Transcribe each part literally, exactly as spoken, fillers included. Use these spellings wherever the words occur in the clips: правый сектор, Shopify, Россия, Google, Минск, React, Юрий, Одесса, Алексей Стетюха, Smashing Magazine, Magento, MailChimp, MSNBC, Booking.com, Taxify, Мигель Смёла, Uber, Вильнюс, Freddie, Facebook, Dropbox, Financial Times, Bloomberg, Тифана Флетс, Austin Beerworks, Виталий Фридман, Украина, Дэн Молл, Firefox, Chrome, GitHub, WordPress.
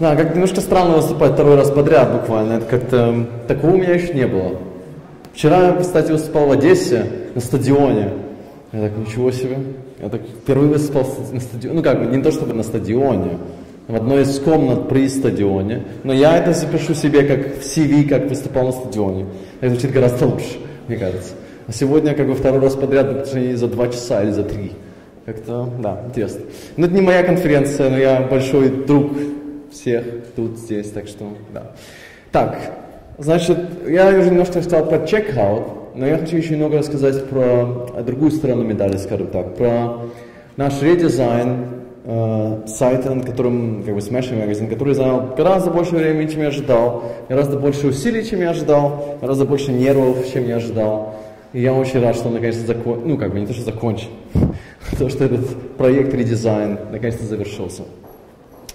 Да, как немножко странно выступать второй раз подряд буквально. Это как-то такого у меня еще не было. Вчера я, кстати, выступал в Одессе на стадионе. Я так, ничего себе. Я так впервые выступал на стадионе. Ну как бы, не то чтобы на стадионе, в одной из комнат при стадионе. Но я это запишу себе как в си ви, как выступал на стадионе. Это звучит гораздо лучше, мне кажется. А сегодня как бы второй раз подряд, на протяжении за два часа или за три. Как-то, да, интересно. Но это не моя конференция, но я большой друг всех тут, здесь, так что, да. Так, значит, я уже немножко рассказал про чекаут, но я хочу еще немного рассказать про другую сторону медали, скажем так, про наш редизайн э, сайта, на котором, как бы, Smashing Magazine, который занял гораздо больше времени, чем я ожидал, гораздо больше усилий, чем я ожидал, гораздо больше нервов, чем я ожидал. И я очень рад, что он наконец-то закончил, ну как бы не то, что закончил, то, что этот проект редизайн наконец-то завершился.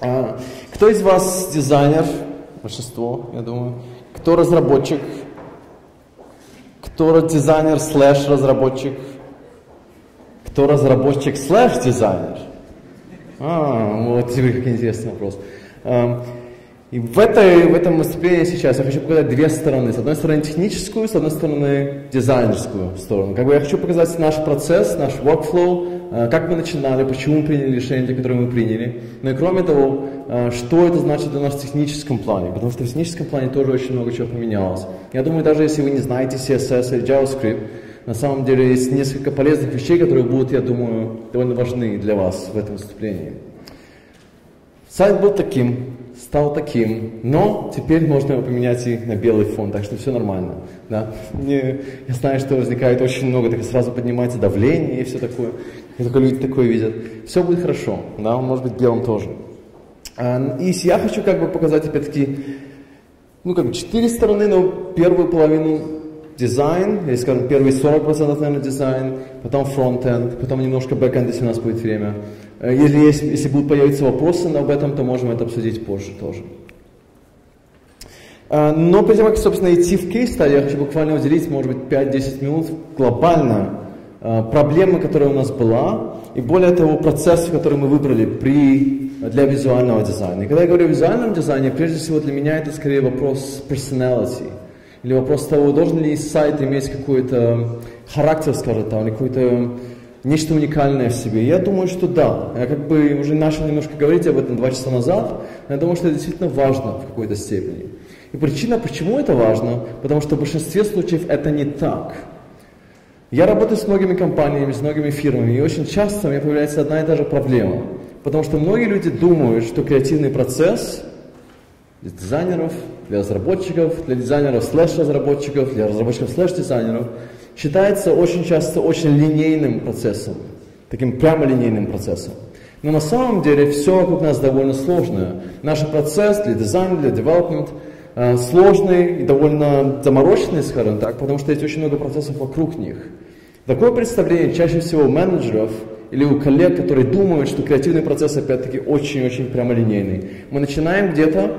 А, кто из вас дизайнер? Большинство, я думаю. Кто разработчик? Кто дизайнер слэш разработчик? Кто разработчик слэш дизайнер? А, вот тебе какой интересный вопрос. А, и в, этой, в этом выступлении сейчас я хочу показать две стороны. С одной стороны техническую, с одной стороны дизайнерскую сторону. Как бы я хочу показать наш процесс, наш workflow, как мы начинали, почему мы приняли решение, которое мы приняли. Ну и кроме того, что это значит для нас в техническом плане. Потому что в техническом плане тоже очень много чего поменялось. Я думаю, даже если вы не знаете си эс эс или JavaScript, на самом деле есть несколько полезных вещей, которые будут, я думаю, довольно важны для вас в этом выступлении. Сайт был таким. Стал таким, но теперь можно его поменять и на белый фон, так что все нормально. Да? Мне, я знаю, что возникает очень много, так сразу поднимается давление и все такое. И только люди такое видят. Все будет хорошо, да, он может быть белым тоже. И я хочу как бы показать опять-таки, ну как бы четыре стороны, но первую половину дизайн, или скажем первые сорок процентов, наверное, дизайн, потом фронт-энд, потом немножко бэк-энд, если у нас будет время. Если, есть, если будут появиться вопросы об этом, то можем это обсудить позже тоже. Но перед тем, как, собственно, идти в кейс-стади, я хочу буквально уделить, может быть, пять-десять минут глобально проблемы, которая у нас была, и более того, процесс, который мы выбрали при, для визуального дизайна. И когда я говорю о визуальном дизайне, прежде всего для меня это скорее вопрос personality, или вопрос того, должен ли сайт иметь какой-то характер, скажем так, или какой-то нечто уникальное в себе? Я думаю, что да. Я как бы уже начал немножко говорить об этом два часа назад. Я думаю, что это действительно важно в какой-то степени. И причина, почему это важно, потому что в большинстве случаев это не так. Я работаю с многими компаниями, с многими фирмами, и очень часто у меня появляется одна и та же проблема. Потому что многие люди думают, что креативный процесс для дизайнеров, для разработчиков, для дизайнеров слэш-разработчиков, для разработчиков слэш-дизайнеров считается очень часто очень линейным процессом, таким прямолинейным процессом. Но на самом деле все вокруг нас довольно сложное. Наш процесс для дизайна, для девелопмент сложный и довольно замороченный, скажем так, потому что есть очень много процессов вокруг них. Такое представление чаще всего у менеджеров или у коллег, которые думают, что креативный процесс опять-таки очень-очень прямолинейный. Мы начинаем где-то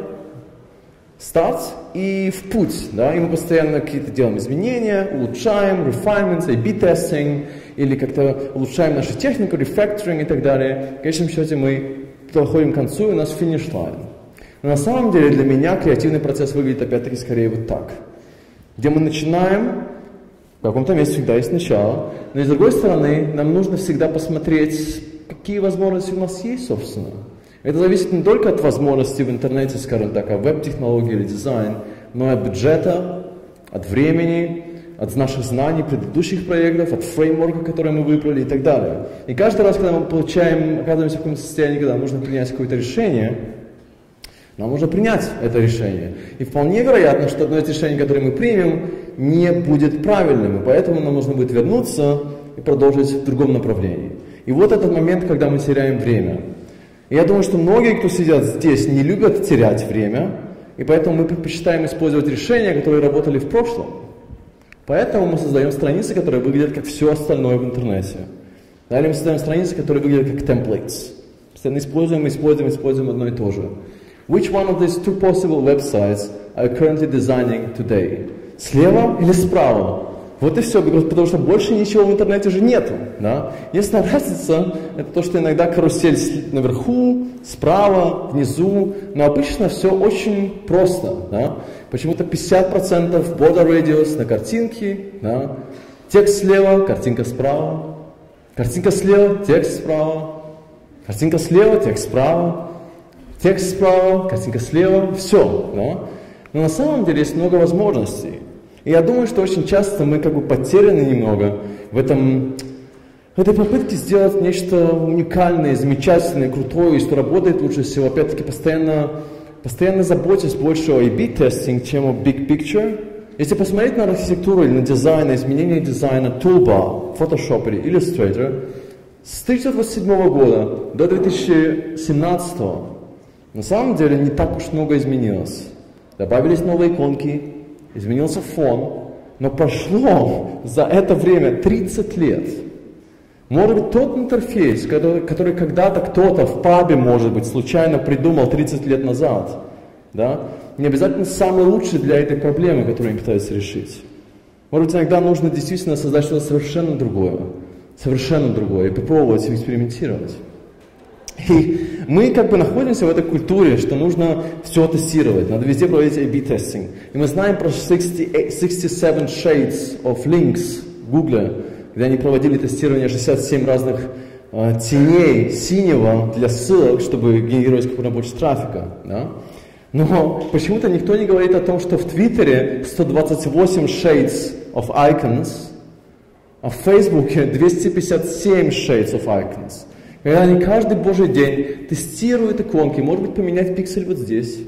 старт и в путь, да, и мы постоянно какие-то делаем изменения, улучшаем, refinements, эй би тестинг, или как-то улучшаем нашу технику, рефакторинг и так далее. В конечном счете мы доходим к концу, и у нас финиш-лайн. Но на самом деле для меня креативный процесс выглядит опять-таки скорее вот так. Где мы начинаем, в каком-то месте всегда есть начало, но и с другой стороны нам нужно всегда посмотреть, какие возможности у нас есть, собственно. Это зависит не только от возможностей в интернете, скажем так, о веб-технологии или дизайн, но и от бюджета, от времени, от наших знаний, предыдущих проектов, от фреймворка, который мы выбрали и так далее. И каждый раз, когда мы получаем, оказываемся в каком-то состоянии, когда нужно принять какое-то решение, нам нужно принять это решение. И вполне вероятно, что одно из решений, которое мы примем, не будет правильным, и поэтому нам нужно будет вернуться и продолжить в другом направлении. И вот этот момент, когда мы теряем время. Я думаю, что многие, кто сидят здесь, не любят терять время, и поэтому мы предпочитаем использовать решения, которые работали в прошлом. Поэтому мы создаем страницы, которые выглядят как все остальное в интернете. Далее мы создаем страницы, которые выглядят как templates. Постоянно используем, используем, используем одно и то же. Which one of these two possible websites are you currently designing today? Слева или справа? Вот и все, потому что больше ничего в интернете же нету. Да? Единственная разница – это то, что иногда карусель наверху, справа, внизу, но обычно все очень просто. Да? Почему-то пятьдесят процентов border radius на картинке, да? Текст слева, картинка справа, картинка слева, текст справа, картинка слева, текст справа, текст справа, картинка слева, все. Да? Но на самом деле есть много возможностей. И я думаю, что очень часто мы как бы потеряны немного в, этом, в этой попытке сделать нечто уникальное, замечательное, крутое, и что работает лучше всего. Опять-таки, постоянно, постоянно заботясь больше о A B-тестинг, чем о big picture. Если посмотреть на архитектуру или на дизайн, на изменение дизайна, Toolbar, Photoshop или Illustrator, с тысяча девятьсот восемьдесят седьмого года до две тысячи семнадцатого на самом деле не так уж много изменилось. Добавились новые иконки, изменился фон, но прошло за это время тридцать лет. Может быть, тот интерфейс, который, который когда-то кто-то в пабе, может быть, случайно придумал тридцать лет назад, да, не обязательно самый лучший для этой проблемы, которую они пытаются решить. Может быть, иногда нужно действительно создать что-то совершенно другое, совершенно другое, и попробовать экспериментировать. И мы как бы находимся в этой культуре, что нужно все тестировать, надо везде проводить A B-тестинг. И мы знаем про шестьдесят семь shades of links в Google, где они проводили тестирование шестьдесят семь разных э, теней синего для ссылок, чтобы генерировать какой-нибудь больше трафика. Да? Но почему-то никто не говорит о том, что в Твиттере сто двадцать восемь shades of icons, а в Фейсбуке двести пятьдесят семь shades of icons. Когда они каждый божий день тестируют иконки, может быть, поменять пиксель вот здесь,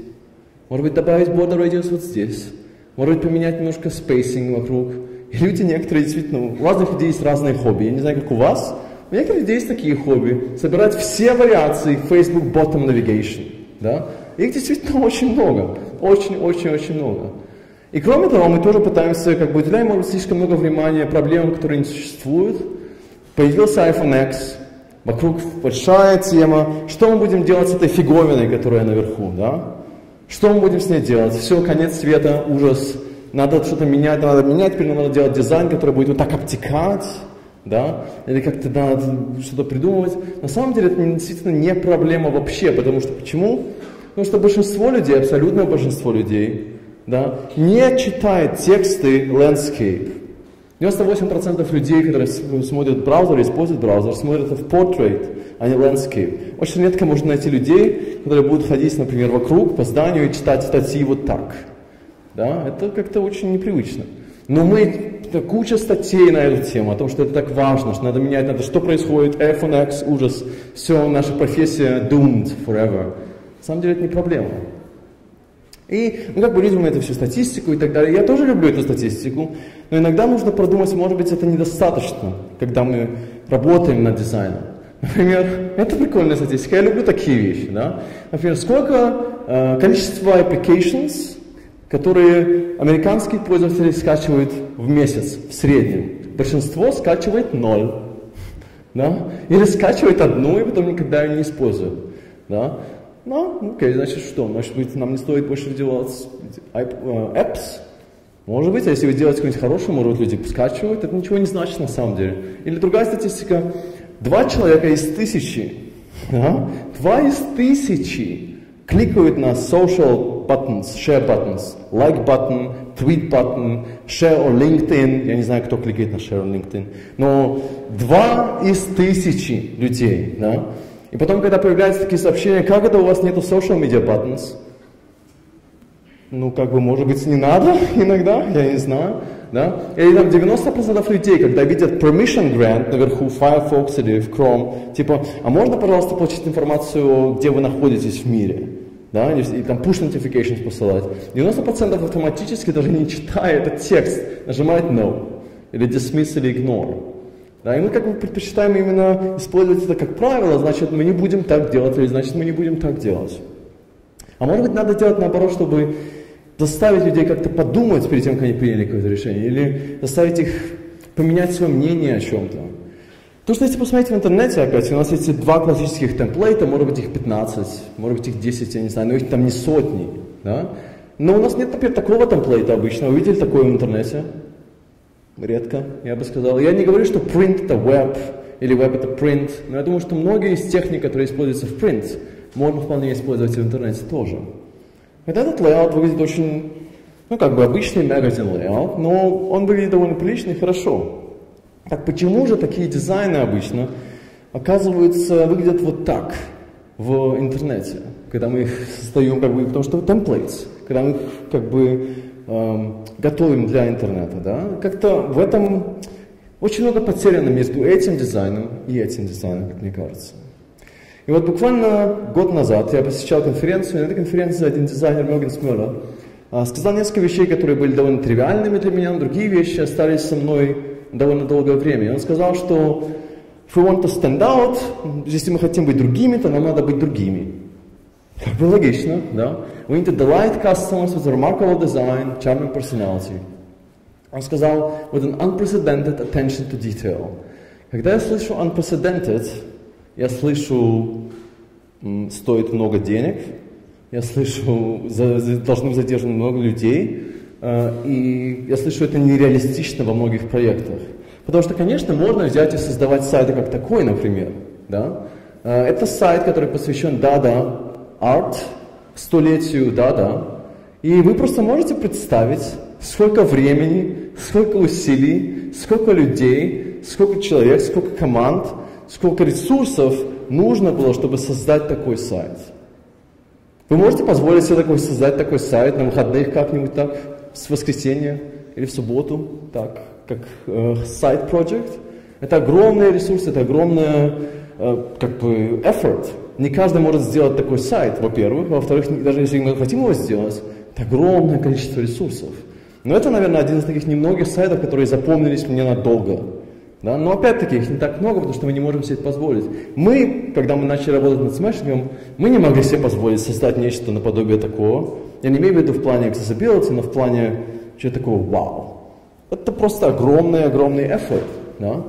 может быть, добавить border radius вот здесь, может быть, поменять немножко spacing вокруг. И люди некоторые действительно, у разных людей есть разные хобби, я не знаю, как у вас, у некоторых людей есть такие хобби, собирать все вариации Facebook Bottom Navigation, да? Их действительно очень много, очень-очень-очень много. И кроме того, мы тоже пытаемся, как бы, уделяем, может быть, слишком много внимания проблемам, которые не существуют. Появился iPhone Икс. Вокруг большая тема, что мы будем делать с этой фиговиной, которая наверху, да? Что мы будем с ней делать? Все, конец света, ужас, надо что-то менять, надо менять, теперь надо делать дизайн, который будет вот так обтекать, да? Или как-то надо что-то придумывать. На самом деле это действительно не проблема вообще, потому что почему? Потому что большинство людей, абсолютное большинство людей, да, не читает тексты landscape. девяносто восемь процентов людей, которые смотрят браузер, используют браузер, смотрят в portrait, а не landscape. Очень редко можно найти людей, которые будут ходить, например, вокруг по зданию и читать статьи вот так. Да? Это как-то очень непривычно. Но мы, куча статей на эту тему, о том, что это так важно, что надо менять, надо, что происходит, iPhone X, ужас, все, наша профессия doomed forever. На самом деле это не проблема. И мы как бы любим эту всю статистику и так далее. Я тоже люблю эту статистику, но иногда нужно продумать, может быть, это недостаточно, когда мы работаем над дизайном. Например, это прикольная статистика, я люблю такие вещи. Да? Например, сколько э, количество applications, которые американские пользователи скачивают в месяц, в среднем. Большинство скачивает ноль. Да? Или скачивает одну и потом никогда ее не используют. Да? Ну, окей, значит что? Может быть, нам не стоит больше делать apps? Может быть, а если вы делаете какой-нибудь хороший, может быть, люди скачивают, это ничего не значит на самом деле. Или другая статистика. Два человека из тысячи, да? Два из тысячи кликают на social buttons, share buttons, like button, tweet button, share on LinkedIn. Я не знаю, кто кликает на share on LinkedIn. Но два из тысячи людей, да? И потом, когда появляются такие сообщения, как это у вас нету social media buttons? Ну, как бы, может быть, не надо иногда, я не знаю. Да? Или там девяносто процентов людей, когда видят permission grant наверху в Firefox или в Chrome, типа, а можно, пожалуйста, получить информацию, где вы находитесь в мире? Да? И там push notifications посылать. девяносто процентов автоматически даже не читая этот текст, нажимает no, или dismiss, или ignore. Да, и мы как бы предпочитаем именно использовать это как правило, значит, мы не будем так делать, или значит, мы не будем так делать. А может быть, надо делать наоборот, чтобы заставить людей как-то подумать перед тем, как они приняли какое-то решение, или заставить их поменять свое мнение о чем-то. Потому что если посмотреть в интернете, опять, у нас есть два классических темплейта, может быть, их пятнадцать, может быть, их десять, я не знаю, но их там не сотни. Да? Но у нас нет, например, такого темплейта обычно, вы видели такое в интернете? Редко, я бы сказал. Я не говорю, что print это web, или web это print, но я думаю, что многие из техник, которые используются в print, можно вполне использовать в интернете тоже. Вот этот layout выглядит очень, ну как бы обычный магазин layout, но он выглядит довольно прилично и хорошо. Так почему же такие дизайны обычно, оказывается, выглядят вот так в интернете, когда мы их создаем, как бы, потому что templates, когда мы их как бы эм, готовим для интернета, да? Как-то в этом очень много потеряно между этим дизайном и этим дизайном, как мне кажется. И вот буквально год назад я посещал конференцию, и на этой конференции один дизайнер, Мигель Смёла, сказал несколько вещей, которые были довольно тривиальными для меня, но другие вещи остались со мной довольно долгое время. И он сказал, что if we want to stand out, если мы хотим быть другими, то нам надо быть другими. Как бы логично, да? We need to delight customers with remarkable design, charming personality. Он сказал, with an unprecedented attention to detail. Когда я слышу unprecedented, я слышу, стоит много денег, я слышу, за, за, должны задержаны много людей, э, и я слышу, это нереалистично во многих проектах. Потому что, конечно, можно взять и создавать сайты как такой, например. Да? Э, это сайт, который посвящен Dada Art, столетию Dada, и вы просто можете представить, сколько времени, сколько усилий, сколько людей, сколько человек, сколько команд, сколько ресурсов нужно было, чтобы создать такой сайт. Вы можете позволить себе такой, создать такой сайт на выходных как-нибудь так, в воскресенье или в субботу, так, как э, сайт project? Это огромные ресурсы, это огромный э, как бы effort. Не каждый может сделать такой сайт, во-первых. Во-вторых, даже если мы хотим его сделать, это огромное количество ресурсов. Но это, наверное, один из таких немногих сайтов, которые запомнились мне надолго. Да? Но опять-таки их не так много, потому что мы не можем себе это позволить. Мы, когда мы начали работать над смешингом, мы не могли себе позволить создать нечто наподобие такого. Я не имею в виду в плане accessibility, но в плане чего-то такого вау. Это просто огромный-огромный effort. Да?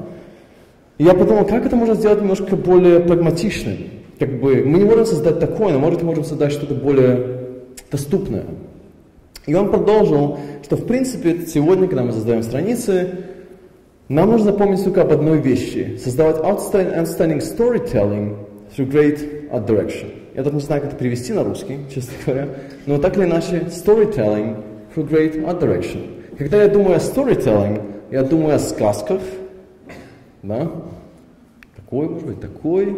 И я подумал, как это можно сделать немножко более прагматичным. Как бы, мы не можем создать такое, но, может, мы можем создать что-то более доступное. И он продолжил, что, в принципе, сегодня, когда мы создаем страницы, нам нужно помнить только об одной вещи. Создавать outstanding storytelling through great art direction. Я тут не знаю, как это перевести на русский, честно говоря. Но так или иначе, storytelling through great art direction. Когда я думаю о storytelling, я думаю о сказках. Да? Такой, может быть, такой.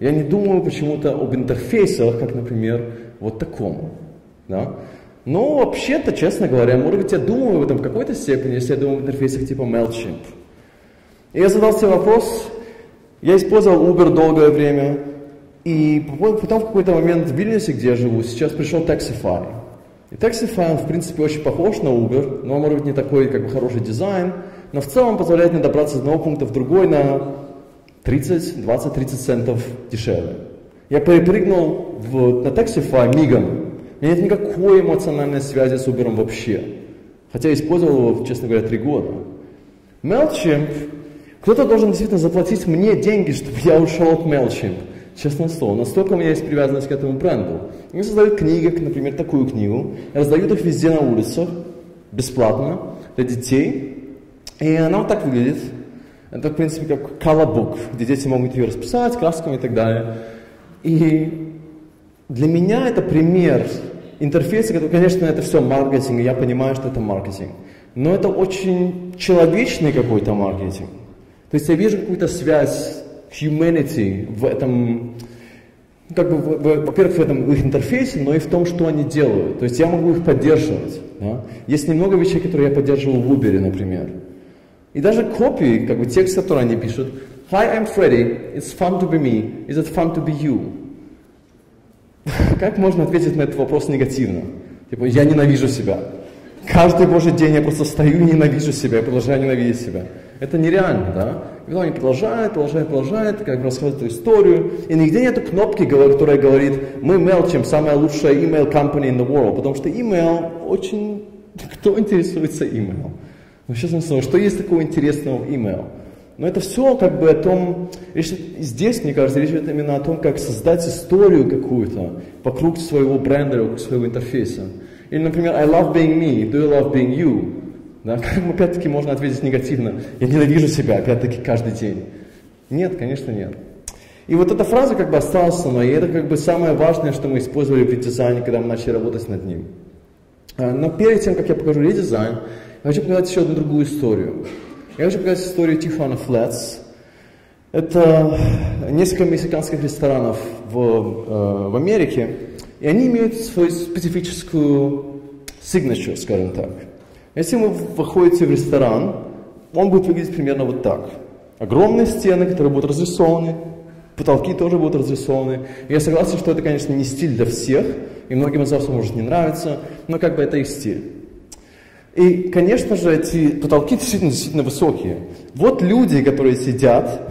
Я не думаю почему-то об интерфейсах, как, например, вот такому. Да? Но вообще-то, честно говоря, может быть, я думаю об этом в какой-то степени, если я думаю об интерфейсах типа MailChimp. И я задал себе вопрос, я использовал Uber долгое время, и потом в какой-то момент в Вильнюсе, где я живу, сейчас пришел Taxify. И Taxify, он, в принципе, очень похож на Uber, но, может быть, не такой, как бы, хороший дизайн, но в целом позволяет мне добраться с одного пункта в другой на тридцать, двадцать, тридцать центов дешевле. Я перепрыгнул в, на Taxify мигом. У меня нет никакой эмоциональной связи с Uber вообще. Хотя я использовал его, честно говоря, три года. MailChimp. Кто-то должен действительно заплатить мне деньги, чтобы я ушел от MailChimp. Честное слово. Настолько у меня есть привязанность к этому бренду. Они создают книги, например, такую книгу. Раздают их везде на улицах. Бесплатно. Для детей. И она вот так выглядит. Это, в принципе, как колобок, где дети могут ее расписать красками и так далее. И для меня это пример интерфейса, который, конечно, это все маркетинг, и я понимаю, что это маркетинг. Но это очень человечный какой-то маркетинг. То есть я вижу какую-то связь humanity в этом, как бы, во-первых, в этом их интерфейсе, но и в том, что они делают. То есть я могу их поддерживать. Да? Есть немного вещей, которые я поддерживал в Uber, например. И даже копии, как бы текст, который они пишут. Hi, I'm Freddie. It's fun to be me. Is it fun to be you? Как можно ответить на этот вопрос негативно? Типа, я ненавижу себя. Каждый божий день я просто стою и ненавижу себя, я продолжаю ненавидеть себя. Это нереально, да? И потом они продолжают, продолжают, продолжают, как бы рассказывают эту историю. И нигде нету кнопки, которая говорит, мы MailChimp, самая лучшая email company in the world. Потому что email очень... Кто интересуется email? Ну, честно слово, что есть такого интересного в email? Но это все как бы о том, здесь, мне кажется, речь идет именно о том, как создать историю какую-то вокруг своего бренда, вокруг своего интерфейса. Или, например, I love being me, do you love being you? Да? Опять-таки можно ответить негативно. Я ненавижу себя, опять-таки, каждый день. Нет, конечно, нет. И вот эта фраза как бы осталась со мной, и это как бы самое важное, что мы использовали при дизайне, когда мы начали работать над ним. Но перед тем, как я покажу редизайн, я хочу показать еще одну другую историю. Я хочу показать историю Тифана Флетс. Это несколько мексиканских ресторанов в, в Америке, и они имеют свою специфическую signature, скажем так. Если вы выходите в ресторан, он будет выглядеть примерно вот так. Огромные стены, которые будут разрисованы, потолки тоже будут разрисованы. Я согласен, что это, конечно, не стиль для всех, и многим из вас может не нравиться, но как бы это их стиль. И, конечно же, эти потолки действительно, действительно высокие. Вот люди, которые сидят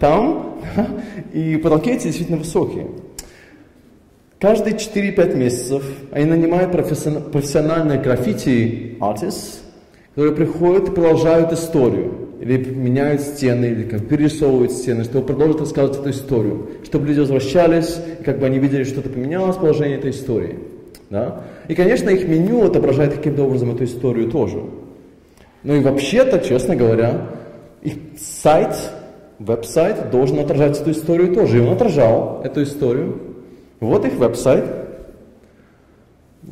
там, и потолки эти действительно высокие. Каждые четыре-пять месяцев они нанимают профессиональных граффити-артистов, которые приходят и продолжают историю. Или меняют стены, или как перерисовывают стены, чтобы продолжить рассказывать эту историю. Чтобы люди возвращались, и как бы они видели, что-то поменялось положение этой истории. Да? И, конечно, их меню отображает каким-то образом эту историю тоже. Ну и вообще-то, честно говоря, их сайт, веб-сайт должен отражать эту историю тоже. И он отражал эту историю. Вот их веб-сайт.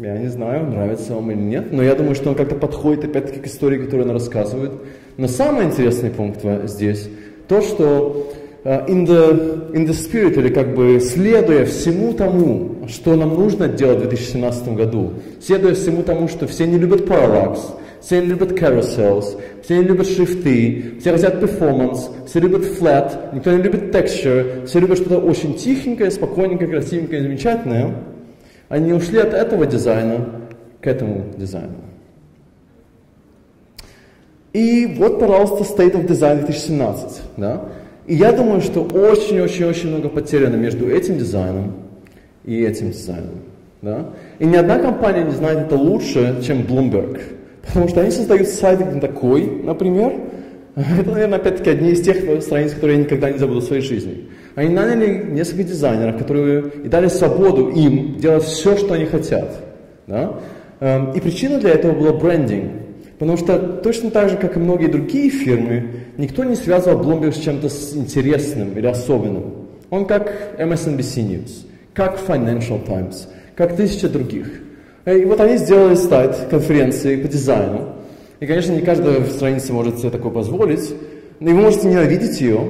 Я не знаю, нравится вам или нет, но я думаю, что он как-то подходит опять-таки к истории, которую она рассказывает. Но самый интересный пункт здесь то, что in the, in the spirit, или как бы следуя всему тому, что нам нужно делать в две тысячи семнадцатом году, следуя всему тому, что все не любят Parallax, все не любят Carousels, все не любят шрифты, все хотят Performance, все любят Flat, никто не любит Texture, все любят что-то очень тихенькое, спокойненькое, красивенькое и замечательное. Они ушли от этого дизайна к этому дизайну. И вот, пожалуйста, State of Design две тысячи семнадцать. Да? И я думаю, что очень-очень-очень много потеряно между этим дизайном и этим дизайном. Да? И ни одна компания не знает это лучше, чем Bloomberg. Потому что они создают сайт такой, например. Это, наверное, опять-таки одни из тех страниц, которые я никогда не забуду в своей жизни. Они наняли несколько дизайнеров, которые и дали свободу им делать все, что они хотят. Да? И причина для этого была брендинг. Потому что точно так же, как и многие другие фирмы, никто не связывал Bloomberg с чем-то интересным или особенным. Он как эм эс эн би си News, как Financial Times, как тысяча других. И вот они сделали сайт конференции по дизайну. И, конечно, не каждая страница может себе такое позволить. Но вы можете ненавидеть ее.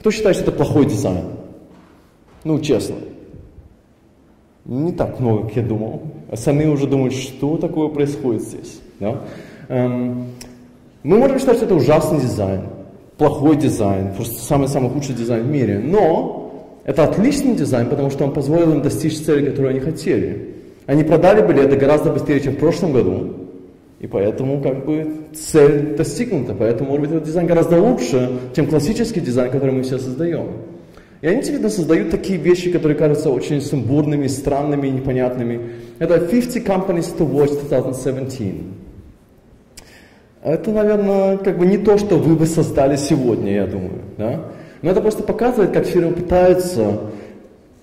Кто считает, что это плохой дизайн? Ну, честно. Не так много, как я думал. Остальные уже думают, что такое происходит здесь. Да? Эм, мы можем считать, что это ужасный дизайн, плохой дизайн, просто самый-самый худший дизайн в мире. Но это отличный дизайн, потому что он позволил им достичь цели, которую они хотели. Они продали билеты гораздо быстрее, чем в прошлом году. И поэтому, как бы, цель достигнута. Поэтому, может быть, этот дизайн гораздо лучше, чем классический дизайн, который мы все создаем. И они всегда создают такие вещи, которые кажутся очень сумбурными, странными и непонятными. Это пятьдесят Companies to Watch две тысячи семнадцать. Это, наверное, как бы не то, что вы бы создали сегодня, я думаю. Да? Но это просто показывает, как фирмы пытаются,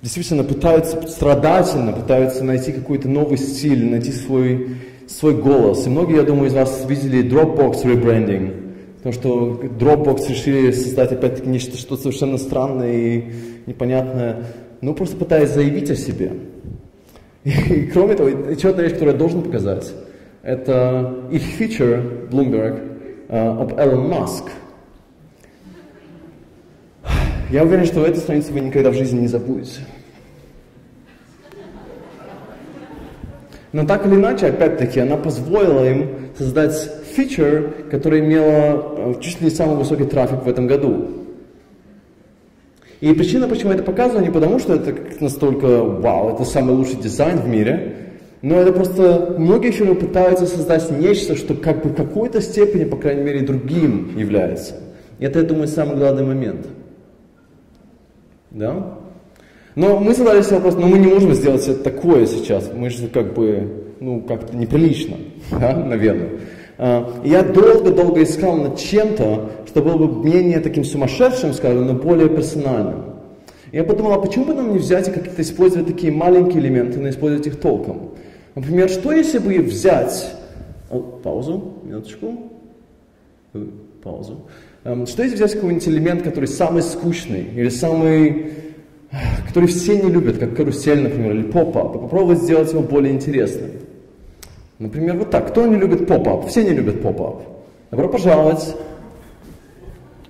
действительно пытаются страдательно, пытаются найти какой-то новый стиль, найти свой... свой голос. И многие, я думаю, из вас видели Dropbox ребрендинг, потому что Dropbox решили создать опять-таки нечто, что совершенно странное и непонятное, ну просто пытаясь заявить о себе. И, и кроме того, еще одна вещь, которую я должен показать, это их фичер Bloomberg uh, об Elon Musk. Я уверен, что эту страницу вы никогда в жизни не забудете. Но так или иначе, опять-таки, она позволила им создать фичер, который имел чуть ли не самый высокий трафик в этом году. И причина, почему я это показываю, не потому, что это настолько вау, это самый лучший дизайн в мире, но это просто многие фирмы пытаются создать нечто, что как бы в какой-то степени, по крайней мере, другим является. И это, я думаю, самый главный момент. Да? Но мы задали себе вопрос, но мы не можем сделать это такое сейчас, мы же как бы, ну, как-то неприлично, да, наверное. Я долго-долго искал над чем-то, что было бы менее таким сумасшедшим, скажем, но более персональным. Я подумал, а почему бы нам не взять и как-то использовать такие маленькие элементы, но использовать их толком? Например, что если бы взять О, паузу, минуточку. Паузу. Что если взять какой-нибудь элемент, который самый скучный, или самый, который все не любят, как карусель, например, или поп-ап, и попробовать сделать его более интересным? Например, вот так. Кто не любит поп-ап? Все не любят поп-ап. Добро пожаловать.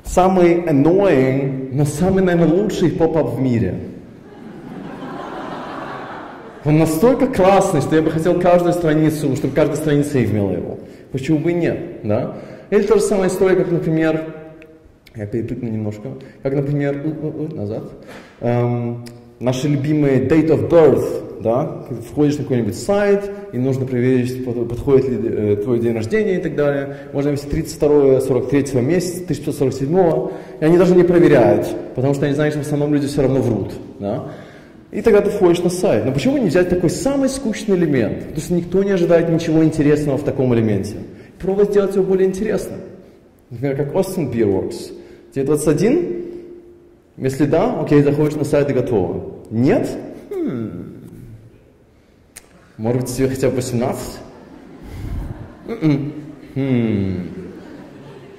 Самый annoying, но самый, наверное, лучший поп-ап в мире. Он настолько классный, что я бы хотел каждую страницу, чтобы каждая страница имела его. Почему бы и нет, да? Или та же самая история, как, например, я перепрыгну немножко, как, например, назад, эм, наши любимые date of birth, да, ты входишь на какой-нибудь сайт, и нужно проверить, подходит ли э, твой день рождения и так далее, можно вести тридцать второго сорок третьего месяца, тысяча девятьсот сорок седьмого, и они даже не проверяют, потому что они знают, что в основном люди все равно врут, да? И тогда ты входишь на сайт. Но почему не взять такой самый скучный элемент? Потому что никто не ожидает ничего интересного в таком элементе. Пробовать сделать его более интересным. Например, как Austin Beerworks. Тебе двадцать один? Если да, окей, заходишь на сайт и готово. Нет? Хм. Может быть, тебе хотя бы восемнадцать? Хм.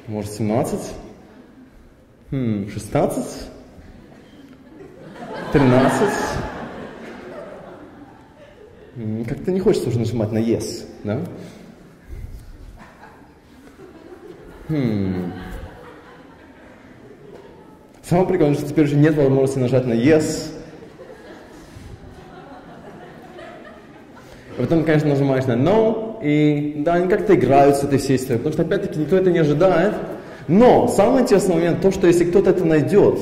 Может, семнадцать? Хм. шестнадцать? тринадцать? Как-то не хочется уже нажимать на yes, да? Хм. Самое прикольное, что теперь уже нет возможности нажать на yes. А потом, конечно, нажимаешь на no, и да, они как-то играют с этой всей историей, потому что, опять-таки, никто это не ожидает. Но самый интересный момент то, что если кто-то это найдет,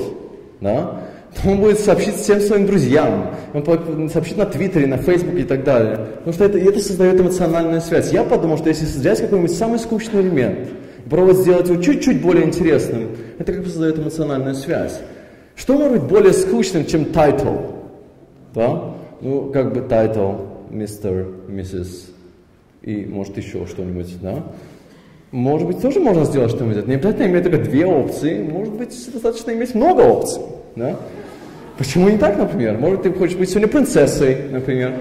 да, он будет сообщить всем своим друзьям, он сообщит на Твиттере, на Фейсбуке и так далее. Потому что это, это создает эмоциональную связь. Я подумал, что если создать какой-нибудь самый скучный элемент, пробовать сделать его чуть-чуть более интересным, это как бы создает эмоциональную связь. Что может быть более скучным, чем тайтл? Да? Ну, как бы тайтл, мистер, миссис и, может, еще что-нибудь, да? Может быть, тоже можно сделать что-нибудь. Не обязательно иметь только две опции, может быть, достаточно иметь много опций, да? Почему не так, например? Может, ты хочешь быть сегодня принцессой, например,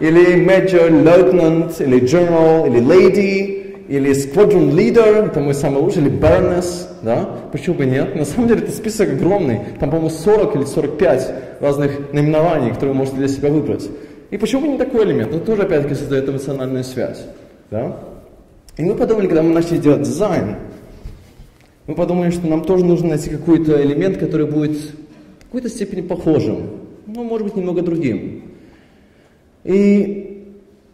или major, lieutenant, или general, или lady, или squadron leader, это мой самый лучший, или baroness, да? Почему бы нет? На самом деле, это список огромный, там, по-моему, сорок или сорок пять разных наименований, которые вы можете для себя выбрать. И почему бы не такой элемент? Он тоже, опять-таки, создает эмоциональную связь, да? И мы подумали, когда мы начали делать дизайн, мы подумали, что нам тоже нужно найти какой-то элемент, который будет в какой-то степени похожим, но, может быть, немного другим. И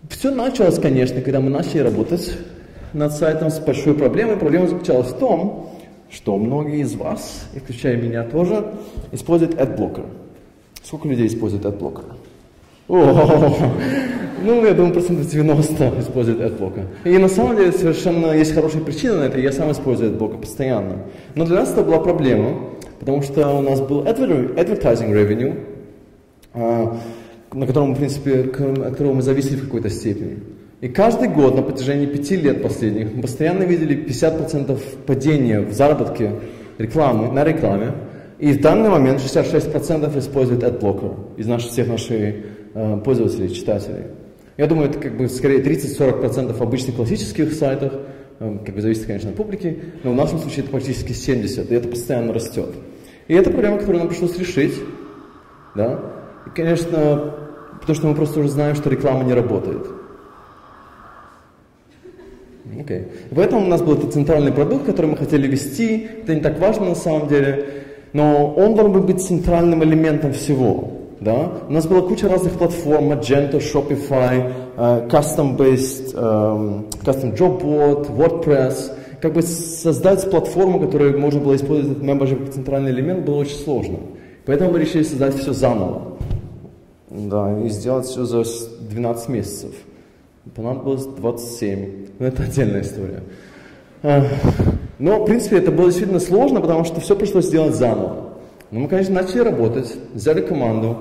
все началось, конечно, когда мы начали работать над сайтом с большой проблемой. Проблема заключалась в том, что многие из вас, и включая меня тоже, используют AdBlocker. Сколько людей используют AdBlocker? О-о-о-о. Ну, я думаю, процентов девяносто используют AdBlocker. И на самом деле совершенно есть хорошая причина на это, я сам использую AdBlocker постоянно. Но для нас это была проблема, потому что у нас был advertising revenue, на котором, в принципе, от которого мы зависели в какой-то степени. И каждый год на протяжении пяти лет последних мы постоянно видели пятьдесят процентов падения в заработке рекламы, на рекламе. И в данный момент шестьдесят шесть процентов используют AdBlocker из наших, всех наших пользователей, читателей. Я думаю, это как бы скорее тридцать-сорок процентов обычных классических сайтах, как бы зависит, конечно, от публики, но в нашем случае это практически семьдесят процентов, и это постоянно растет. И это проблема, которую нам пришлось решить, да, и, конечно, потому что мы просто уже знаем, что реклама не работает. Okay. Поэтому у нас был этот центральный продукт, который мы хотели вести, это не так важно на самом деле, но он должен быть центральным элементом всего. Да? У нас была куча разных платформ, Magento, Shopify, uh, Custom-based, um, Custom Job Board, WordPress. Как бы создать платформу, которую можно было использовать membership как центральный элемент, было очень сложно. Поэтому мы решили создать все заново. Да, и сделать все за двенадцать месяцев. Понадобилось двадцать семь. Но это отдельная история. Uh, но, в принципе, это было действительно сложно, потому что все пришлось сделать заново. Но мы, конечно, начали работать, взяли команду,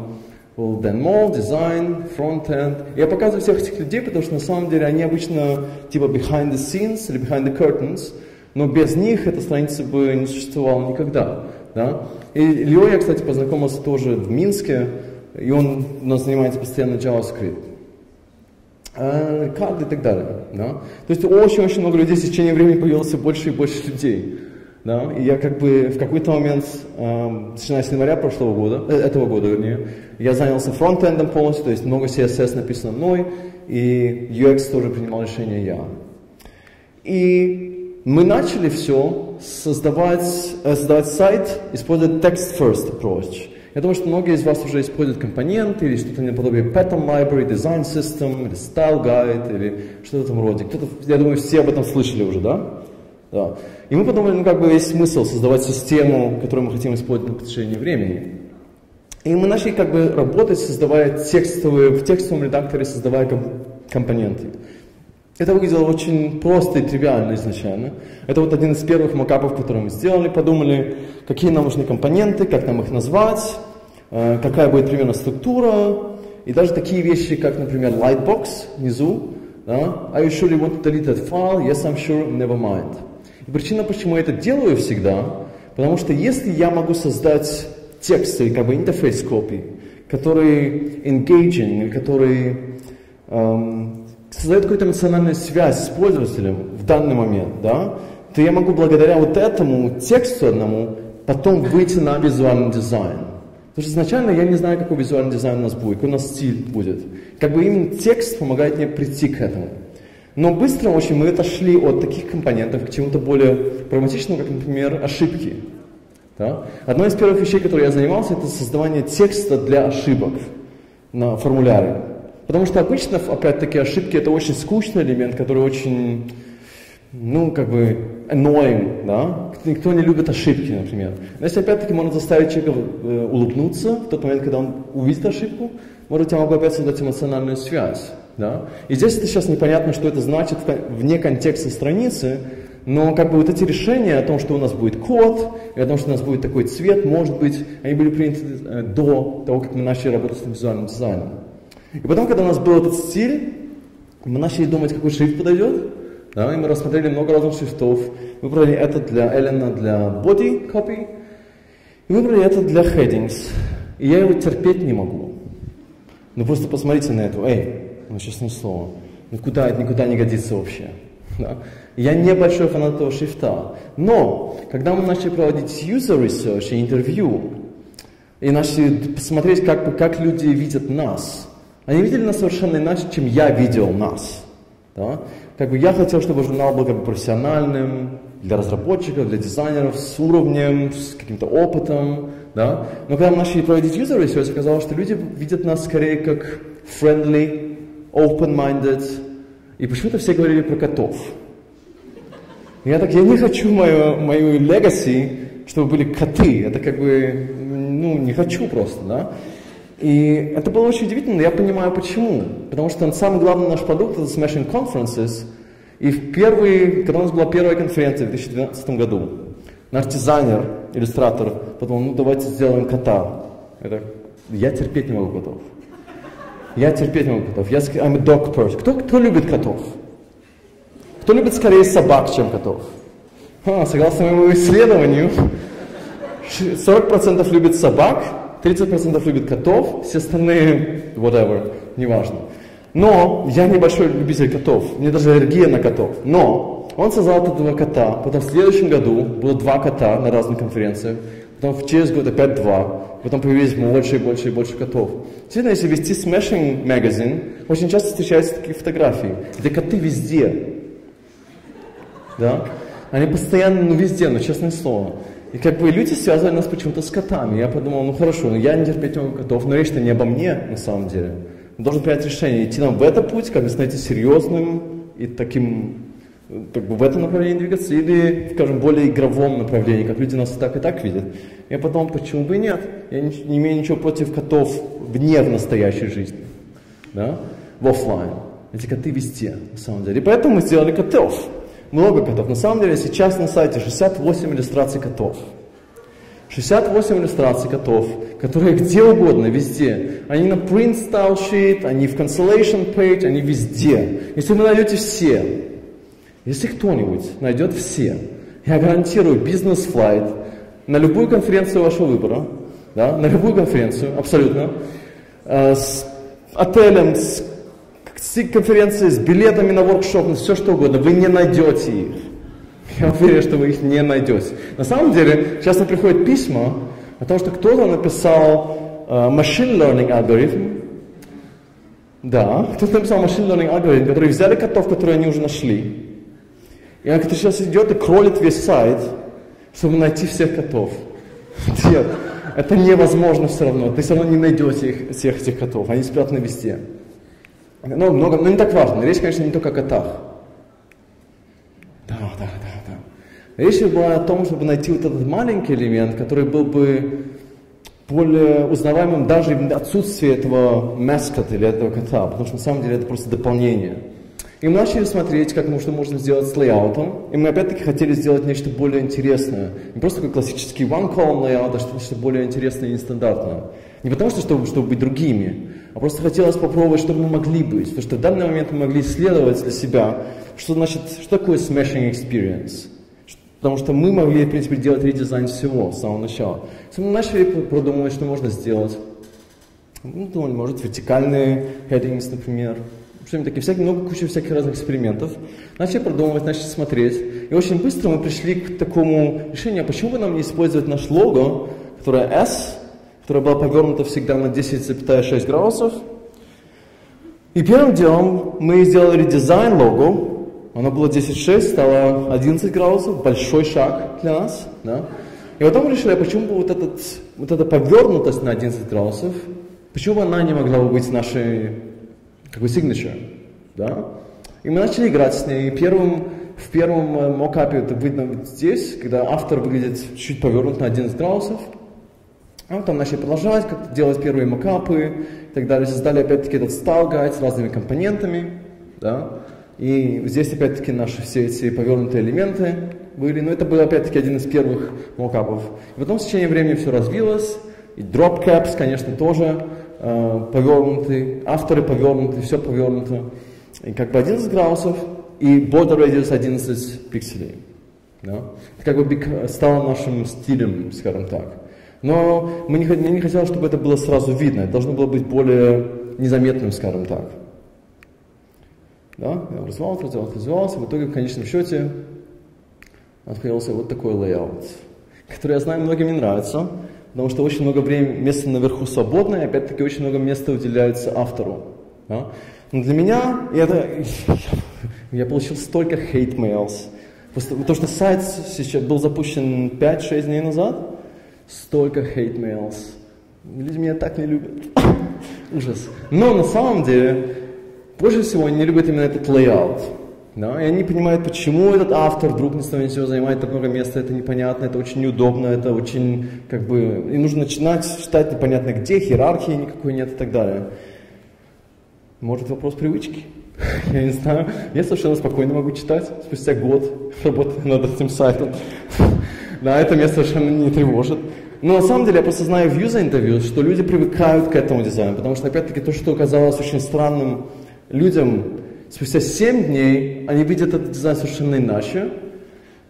был Дэн Молл, дизайн, фронт-энд. Я показываю всех этих людей, потому что на самом деле они обычно типа behind the scenes или behind the curtains, но без них эта страница бы не существовала никогда. Да? И Лео я, кстати, познакомился тоже в Минске, и он у нас занимается постоянно JavaScript. Рикардо и так далее. Да? То есть очень-очень много людей, с течением времени появилось больше и больше людей. Да? И я как бы в какой-то момент, начиная с января прошлого года, этого года, вернее, я занялся фронт-эндом полностью, то есть много си эс эс написано мной, и ю экс тоже принимал решение я. И мы начали все создавать, создавать сайт, используя text-first approach. Я думаю, что многие из вас уже используют компоненты или что-то наподобие pattern library, design system, или style guide, или что-то в этом роде. Кто-то, я думаю, все об этом слышали уже, да? Да. И мы подумали, ну как бы есть смысл создавать систему, которую мы хотим использовать на протяжении времени. И мы начали как бы работать, создавая текстовые, в текстовом редакторе создавая компоненты. Это выглядело очень просто и тривиально изначально. Это вот один из первых макапов, которые мы сделали. Подумали, какие нам нужны компоненты, как нам их назвать, какая будет примерно структура. И даже такие вещи, как, например, lightbox внизу. Да? Are you sure you want to delete that file? Yes, I'm sure, never mind. И причина, почему я это делаю всегда, потому что если я могу создать текст или как бы интерфейс копии, который engaging, который... Эм, создает какую-то эмоциональную связь с пользователем в данный момент, да, то я могу благодаря вот этому тексту одному потом выйти на визуальный дизайн. Потому что изначально я не знаю, какой визуальный дизайн у нас будет, какой у нас стиль будет. Как бы именно текст помогает мне прийти к этому. Но быстро очень мы отошли от таких компонентов к чему-то более прагматичному, как, например, ошибки. Да? Одна из первых вещей, которой я занимался, это создавание текста для ошибок на формуляре. Потому что обычно, опять-таки, ошибки – это очень скучный элемент, который очень, ну, как бы, annoying, да? Никто не любит ошибки, например. Но если, опять-таки, можно заставить человека улыбнуться в тот момент, когда он увидит ошибку, может, я могу опять создать эмоциональную связь, да? И здесь это сейчас непонятно, что это значит вне контекста страницы, но, как бы, вот эти решения о том, что у нас будет код, и о том, что у нас будет такой цвет, может быть, они были приняты до того, как мы начали работать с визуальным дизайном. И потом, когда у нас был этот стиль, мы начали думать, какой шрифт подойдет, да, и мы рассмотрели много разных шрифтов. Выбрали этот для Эллена, для body copy, и выбрали этот для headings. И я его терпеть не могу. Ну просто посмотрите на эту, эй, ну честное слово, ну куда это никуда не годится вообще. Да? Я не большой фанат этого шрифта, но когда мы начали проводить user research и интервью, и начали посмотреть, как, как люди видят нас, они видели нас совершенно иначе, чем я видел нас. Да? Как бы я хотел, чтобы журнал был как бы профессиональным, для разработчиков, для дизайнеров, с уровнем, с каким-то опытом. Да? Но когда мы начали проводить user research, оказалось, что люди видят нас скорее как friendly, open-minded. И почему-то все говорили про котов. И я так, я не хочу мою, мою legacy, чтобы были коты. Это как бы, ну, не хочу просто, да. И это было очень удивительно, я понимаю почему. Потому что самый главный наш продукт – это Smashing Conferences. И в первый, когда у нас была первая конференция в две тысячи двенадцатом году, наш дизайнер, иллюстратор, подумал, ну давайте сделаем кота. Я, так, я терпеть не могу котов. Я терпеть не могу котов. Я I'm a dog person. Кто, кто любит котов? Кто любит скорее собак, чем котов? А, согласно моему исследованию, сорок процентов любит собак, тридцать процентов любит котов, все остальные, whatever, неважно. Но я небольшой любитель котов, мне даже аллергия на котов. Но он создал этого кота, потом в следующем году было два кота на разных конференциях, потом через год опять два, потом появились больше и больше и больше котов. Действительно, если вести Smashing Magazine, очень часто встречаются такие фотографии, где коты везде. Да? Они постоянно, ну везде, ну честное слово. И как бы люди связывали нас почему-то с котами. Я подумал, ну хорошо, я не терпеть не могу котов, но речь-то не обо мне на самом деле. Он должен принять решение, идти нам в этот путь, как бы становиться серьезным и таким, как бы в этом направлении двигаться, или, скажем, более игровом направлении, как люди нас и так и так видят. Я подумал, почему бы и нет? Я не, не имею ничего против котов вне в настоящей жизни, да? В офлайн. Эти коты везде, на самом деле. И поэтому мы сделали котов. Много котов. На самом деле сейчас на сайте шестьдесят восемь иллюстраций котов. шестьдесят восемь иллюстраций котов, которые где угодно, везде. Они на print style sheet, они в cancellation page, они везде. Если вы найдете все, если кто-нибудь найдет все, я гарантирую бизнес-флайт на любую конференцию вашего выбора, да, на любую конференцию, абсолютно, с отелем, с конференции с билетами на воркшоп, на все что угодно, вы не найдете их. Я уверен, что вы их не найдете. На самом деле, часто приходят письма о том, что кто-то написал machine learning алгоритм. Да, кто-то написал machine learning алгоритм, который взяли котов, которые они уже нашли. И он сейчас идет и кролит весь сайт, чтобы найти всех котов. Нет, это невозможно все равно. Ты все равно не найдешь их, всех этих котов. Они спрятаны везде. Но, много, но не так важно. Речь, конечно, не только о котах. Да, да, да, да. Речь была о том, чтобы найти вот этот маленький элемент, который был бы более узнаваемым даже в отсутствии этого маскота или этого кота, потому что на самом деле это просто дополнение. И мы начали смотреть, как можно, можно сделать с лейаутом, и мы опять-таки хотели сделать нечто более интересное. Не просто такой классический one-column layout, а что-то более интересное и нестандартное. Не потому что, чтобы, чтобы быть другими, а просто хотелось попробовать, что мы могли быть. Потому что в данный момент мы могли исследовать для себя, что значит, что такое smashing experience. Потому что мы могли, в принципе, делать редизайн всего с самого начала. Если мы начали продумывать, что можно сделать, мы думали, может, вертикальные headings, например, что-нибудь такие, всякие, много куча всяких разных экспериментов. Начали продумывать, начали смотреть. И очень быстро мы пришли к такому решению, почему бы нам не использовать наш лого, которое S, которая была повернута всегда на десять целых шесть десятых градусов. И первым делом мы сделали редизайн лого. Оно было десять целых шесть, стало одиннадцать градусов, большой шаг для нас. Да? И потом решили, почему бы вот, этот, вот эта повернутость на одиннадцать градусов, почему бы она не могла бы быть нашей такой signature. Да? И мы начали играть с ней. И первым, в первом мокапе это видно вот здесь, когда автор выглядит чуть повернут на одиннадцать градусов. А мы там начали продолжать, как делать первые мокапы и так далее. Создали опять-таки этот style guide с разными компонентами. Да? И здесь опять-таки наши все эти повернутые элементы были. Но это был опять-таки один из первых мокапов. И потом в течение времени все развилось. И drop caps, конечно, тоже э, повернуты. Авторы повернуты, все повернуто. И как бы одиннадцать градусов и border radius одиннадцать пикселей. Да? Это как бы стало нашим стилем, скажем так. Но мне не хотелось, чтобы это было сразу видно. Это должно было быть более незаметным, скажем так. Да? Я развивался, развивался, развивался. В итоге, в конечном счете, открылся вот такой лейаут, который, я знаю, многим не нравится, потому что очень много времени, места наверху свободное, и опять-таки очень много места уделяется автору. Да? Но для меня это... Я получил столько hate mails. Просто то, что сайт сейчас был запущен пять-шесть дней назад, столько hate mails. Люди меня так не любят. Ужас. Но на самом деле, больше всего они не любят именно этот layout. Да? И они понимают, почему этот автор вдруг не становится, занимает так много места, это непонятно, это очень неудобно, это очень, как бы, и нужно начинать читать непонятно где, иерархии никакой нет и так далее. Может, вопрос привычки? Я не знаю. Я совершенно спокойно могу читать спустя год работы над этим сайтом. Да, это меня совершенно не тревожит. Но на самом деле я просто знаю в юзер-интервью, что люди привыкают к этому дизайну, потому что опять-таки то, что оказалось очень странным людям, спустя семь дней они видят этот дизайн совершенно иначе.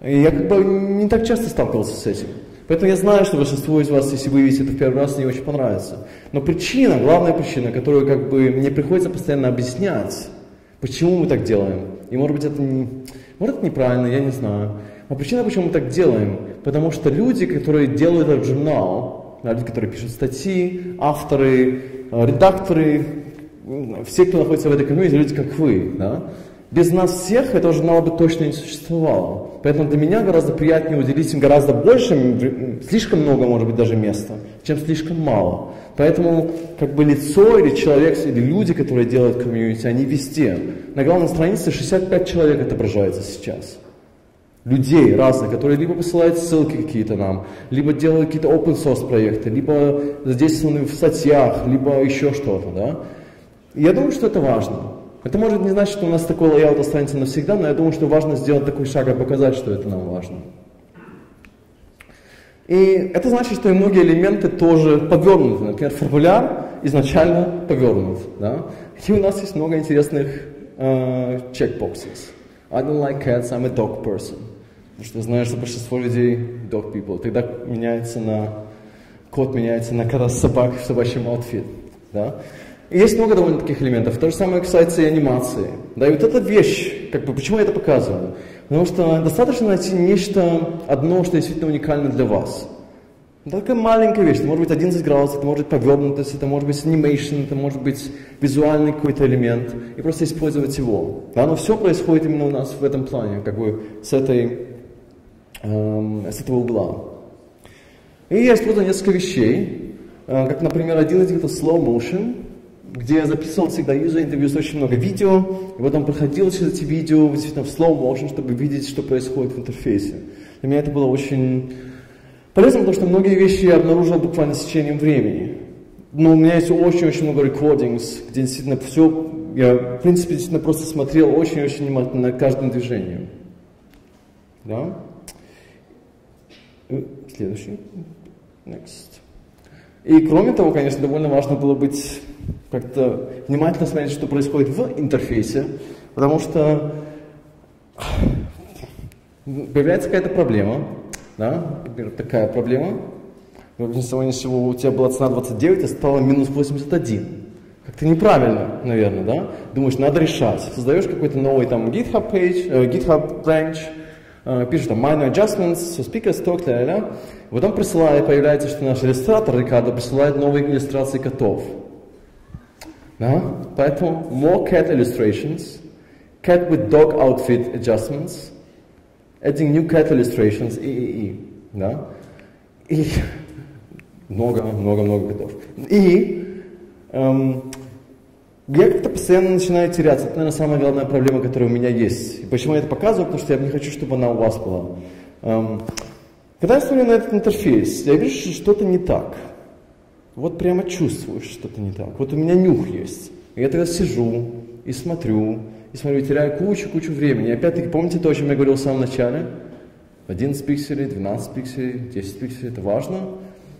И я как бы не так часто сталкивался с этим. Поэтому я знаю, что большинство из вас, если вы видите это в первый раз, не очень понравится. Но причина, главная причина, которую как бы мне приходится постоянно объяснять, почему мы так делаем. И может быть это, не... может, это неправильно, я не знаю. А причина, почему мы так делаем, потому что люди, которые делают этот журнал, люди, которые пишут статьи, авторы, редакторы, все, кто находится в этой комьюнити, люди, как вы, да? Без нас всех этого журнала бы точно не существовало. Поэтому для меня гораздо приятнее уделить им гораздо больше, слишком много, может быть, даже места, чем слишком мало. Поэтому как бы лицо или человек, или люди, которые делают комьюнити, они везде. На главной странице шестьдесят пять человек отображается сейчас. Людей разных, которые либо посылают ссылки какие-то нам, либо делают какие-то open source проекты, либо задействованы в статьях, либо еще что-то, да? И я думаю, что это важно. Это может не значит, что у нас такой лейаут останется навсегда, но я думаю, что важно сделать такой шаг и показать, что это нам важно. И это значит, что и многие элементы тоже повернуты. Например, формуляр изначально повернут, да? И у нас есть много интересных э, checkboxes. I don't like cats, I'm a dog person. Потому что знаешь, что большинство людей dog people. Тогда меняется на... Кот меняется на кота собак в собачьем outfit. Да? Есть много довольно таких элементов. То же самое касается и анимации. Да, и вот эта вещь, как бы, почему я это показываю? Потому что достаточно найти нечто одно, что действительно уникально для вас. Только маленькая вещь. Это может быть одиннадцать градусов, это может быть повернутость, это может быть анимейшн, это может быть визуальный какой-то элемент. И просто использовать его. Да, но все происходит именно у нас в этом плане, как бы с, этой, эм, с этого угла. И я использовал несколько вещей. Э, как, например, один из них это slow motion, где я записывал всегда юзер-интервью с очень много видео, и потом проходил через эти видео действительно в slow motion, чтобы видеть, что происходит в интерфейсе. Для меня это было очень полезно, потому что многие вещи я обнаружил буквально с течением времени. Но у меня есть очень-очень много рекордингс, где действительно все, я в принципе действительно просто смотрел очень-очень внимательно на каждое движение. Да? Следующий. Next. И кроме того, конечно, довольно важно было быть как-то внимательно смотреть, что происходит в интерфейсе, потому что появляется какая-то проблема, да, например, такая проблема. Ни с того ни с сего у тебя была цена двадцать девять, а стала минус восемьдесят один. Как-то неправильно, наверное, да? Думаешь, надо решать. Создаешь какой-то новый там GitHub page, uh, GitHub branch, uh, пишешь там minor adjustments, so speakers talk, ля-ля-ля. Потом присылает, появляется, что наш иллюстратор Рикардо присылает новые иллюстрации котов. Да? Поэтому more cat illustrations, cat with dog outfit adjustments, adding new cat illustrations, и, и, и. Да? И много-много-много котов. И эм, я как-то постоянно начинаю теряться. Это, наверное, самая главная проблема, которая у меня есть. И почему я это показываю? Потому что я не хочу, чтобы она у вас была. Эм, когда я смотрю на этот интерфейс, я вижу, что что-то не так. Вот прямо чувствуешь, что-то не так. Вот у меня нюх есть. И я тогда сижу и смотрю, и смотрю, и теряю кучу-кучу времени. И опять-таки, помните то, о чем я говорил в самом начале? одиннадцать пикселей, двенадцать пикселей, десять пикселей, это важно?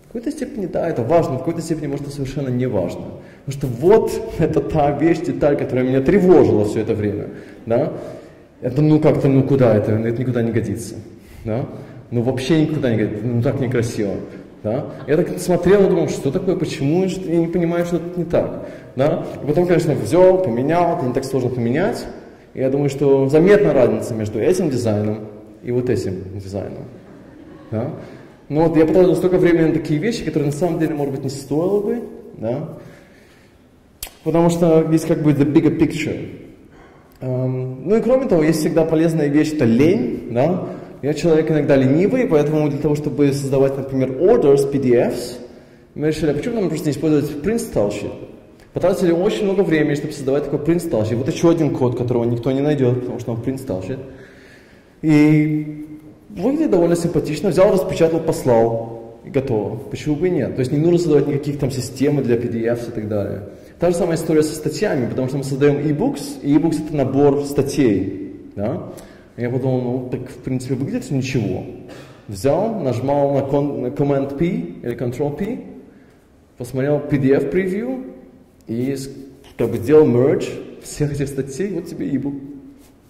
В какой-то степени, да, это важно, в какой-то степени, может, это совершенно не важно. Потому что вот это та вещь, деталь, которая меня тревожила все это время. Да? Это ну как-то, ну куда это? Это никуда не годится. Да? Ну вообще никуда не годится, ну так некрасиво. Да? Я так смотрел и думал, что такое, почему, я не понимаю, что это не так. Да? И потом, конечно, взял, поменял, это не так сложно поменять. И я думаю, что заметна разница между этим дизайном и вот этим дизайном. Да? Но вот я потратил столько времени на такие вещи, которые на самом деле, может быть, не стоило бы. Да? Потому что есть как бы the bigger picture. Um, ну и кроме того, есть всегда полезная вещь, это лень. Да? Я человек иногда ленивый, поэтому для того, чтобы создавать, например, orders, пи ди эфс, мы решили, а почему нам просто не использовать print style sheet? Потратили очень много времени, чтобы создавать такой print style sheet. Вот еще один код, которого никто не найдет, потому что он print style sheet. И выглядит довольно симпатично. Взял, распечатал, послал и готово. Почему бы и нет? То есть не нужно создавать никаких там систем для пи ди эфс и так далее. Та же самая история со статьями, потому что мы создаем e-books, и e-books это набор статей. Да? Я подумал, ну так в принципе выглядит ничего. Взял, нажал на Command-P или Control-P, посмотрел пи ди эф-превью и как бы сделал merge всех этих статей, вот тебе e-book.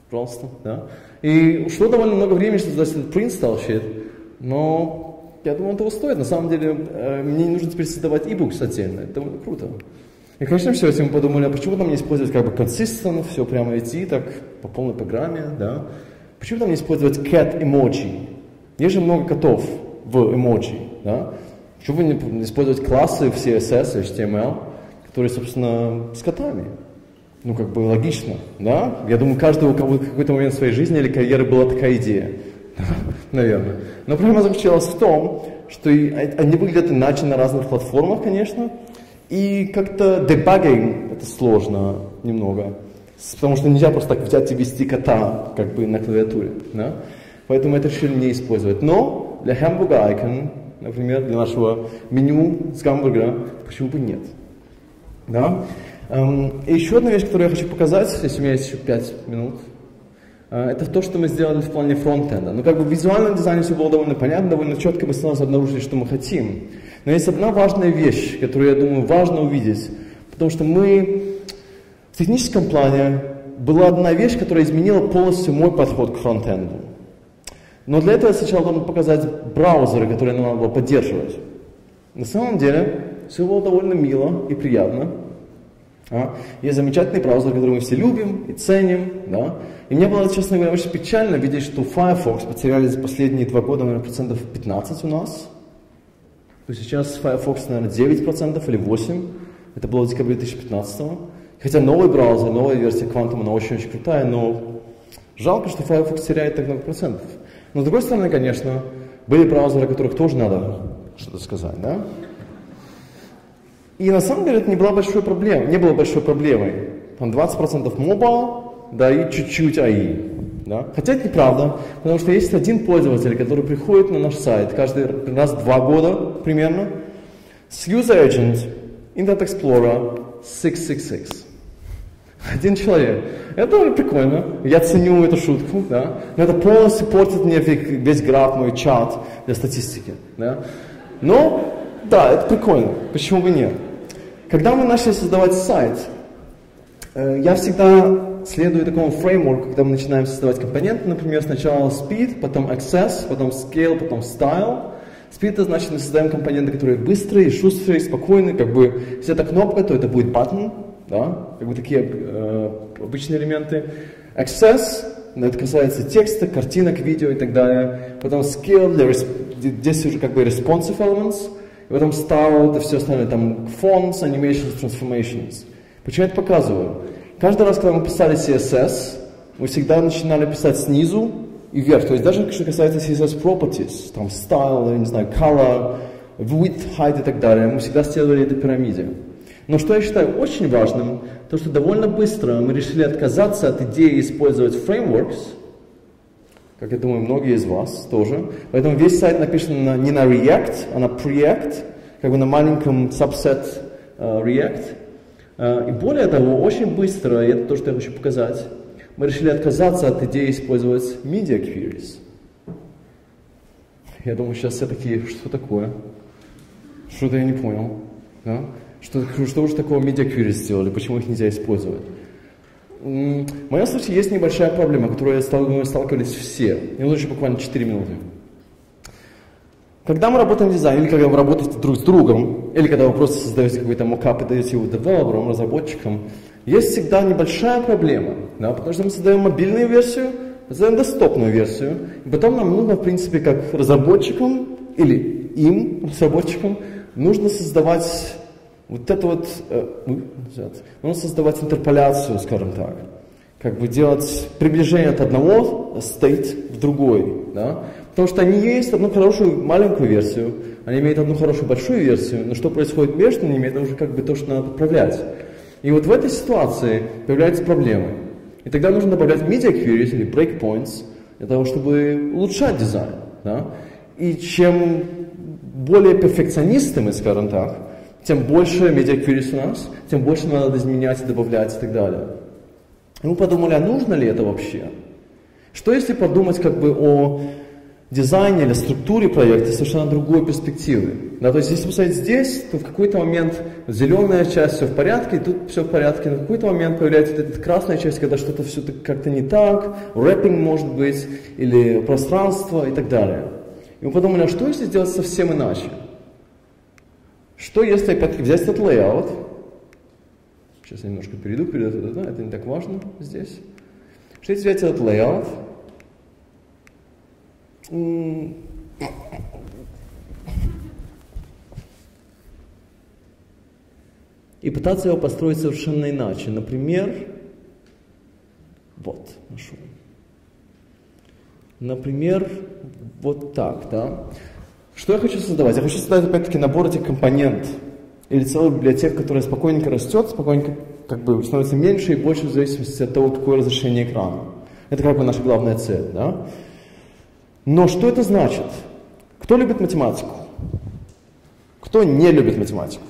Просто, да. И ушло довольно много времени, чтобы создать print style sheet, но я думаю, этого стоит. На самом деле мне не нужно теперь создавать e-books отдельно, это довольно круто. И, конечно, все этим подумали, а почему там не использовать как бы consistent, все прямо идти так по полной программе, да. Почему там не использовать cat emoji? Есть же много котов в emoji, да? Почему бы не использовать классы в си эс эс, эйч ти эм эл, которые, собственно, с котами? Ну, как бы логично, да? Я думаю, каждого, у кого в какой-то момент в своей жизни или карьеры была такая идея, наверное. Но проблема заключалась в том, что они выглядят иначе на разных платформах, конечно, и как-то дебагинг это сложно немного. Потому что нельзя просто так взять и ввести кота как бы на клавиатуре. Да? Поэтому это решили не использовать. Но для hamburger icon, например, для нашего меню с гамбургера, почему бы нет? Да? И еще одна вещь, которую я хочу показать, если у меня есть еще пять минут, это то, что мы сделали в плане фронтенда. Ну, как бы в визуальном дизайне все было довольно понятно, довольно четко мы сразу обнаружили, что мы хотим. Но есть одна важная вещь, которую, я думаю, важно увидеть. Потому что мы... В техническом плане была одна вещь, которая изменила полностью мой подход к фронтенду. Но для этого я сначала должен показать браузеры, которые нам надо было поддерживать. На самом деле, все было довольно мило и приятно. А? Есть замечательный браузер, который мы все любим и ценим. Да? И мне было, честно говоря, очень печально видеть, что Firefox потеряли за последние два года, наверное, процентов пятнадцать у нас. То есть сейчас Firefox, наверное, девять процентов или восемь процентов. Это было в декабре две тысячи пятнадцатого. Хотя новый браузер, новая версия Quantum, она очень-очень крутая, но жалко, что Firefox теряет так много процентов. Но с другой стороны, конечно, были браузеры, о которых тоже надо что-то сказать, да? И на самом деле это не было большой проблемой, не было большой проблемой. Там двадцать процентов mobile, да и чуть-чуть эй ай. Да? Хотя это неправда, потому что есть один пользователь, который приходит на наш сайт каждый раз в два года примерно, с User Agent, Internet Explorer, шестьсот шестьдесят шесть. Один человек. Это прикольно. Я ценю эту шутку, да? Но это полностью портит мне весь граф, мой чат для статистики. Да? Но, да, это прикольно. Почему бы нет? Когда мы начали создавать сайт, я всегда следую такому фреймворку, когда мы начинаем создавать компоненты. Например, сначала speed, потом access, потом scale, потом style. Speed — это значит, мы создаем компоненты, которые быстрые, шустрые, спокойные. Как бы, если это кнопка, то это будет button. Да? Как бы такие э, обычные элементы. Access, это касается текста, картинок, видео и так далее. Потом scale, для resp- здесь уже как бы responsive elements. И потом style, это все остальное, там fonts, animations, transformations. Почему я это показываю? Каждый раз, когда мы писали си эс эс, мы всегда начинали писать снизу и вверх. То есть даже что касается си эс эс properties, там style, я не знаю, color, width, height и так далее, мы всегда следовали этой пирамиде. Но что я считаю очень важным, то что довольно быстро мы решили отказаться от идеи использовать frameworks, как я думаю, многие из вас тоже. Поэтому весь сайт написан на, не на React, а на Preact, как бы на маленьком subset uh, React. Uh, и более того, очень быстро, и это то, что я хочу показать, мы решили отказаться от идеи использовать media queries. Я думаю, сейчас все такие, что такое? Что-то я не понял. Да? Что, что уже такого media queries сделали, почему их нельзя использовать? В моем случае есть небольшая проблема, с которой мы сталкивались все. Мне нужно буквально четыре минуты. Когда мы работаем в дизайне, или когда вы работаете друг с другом, или когда вы просто создаете какой-то мокап и даете его девелоперам, разработчикам, есть всегда небольшая проблема. Да? Потому что мы создаем мобильную версию, создаем десктопную версию, и потом нам нужно, в принципе, как разработчикам, или им, разработчикам, нужно создавать... Вот это вот, нужно создавать интерполяцию, скажем так, как бы делать приближение от одного state в другой, да? Потому что они есть одну хорошую маленькую версию, они имеют одну хорошую большую версию, но что происходит между ними, это уже как бы то, что надо подправлять. И вот в этой ситуации появляются проблемы. И тогда нужно добавлять media queries или breakpoints для того, чтобы улучшать дизайн, да? И чем более перфекционисты мы, скажем так, тем больше media queries у нас, тем больше надо изменять, добавлять и так далее. И мы подумали, а нужно ли это вообще? Что если подумать как бы о дизайне или структуре проекта совершенно другой перспективы? Да, то есть, если посмотреть здесь, то в какой-то момент зеленая часть все в порядке, и тут все в порядке, но в какой-то момент появляется вот эта красная часть, когда что-то все как-то не так, рэппинг может быть, или пространство и так далее. И мы подумали, а что если сделать совсем иначе? Что если взять этот layout? Сейчас я немножко перейду, перейду да, это не так важно здесь. Что если взять этот layout? И пытаться его построить совершенно иначе. Например, вот, нашел. Например, вот так, да? Что я хочу создавать? Я хочу создать, опять-таки, набор этих компонентов или целую библиотеку, которая спокойненько растет, спокойненько как бы становится меньше и больше в зависимости от того, какое разрешение экрана. Это как бы наша главная цель, да? Но что это значит? Кто любит математику? Кто не любит математику?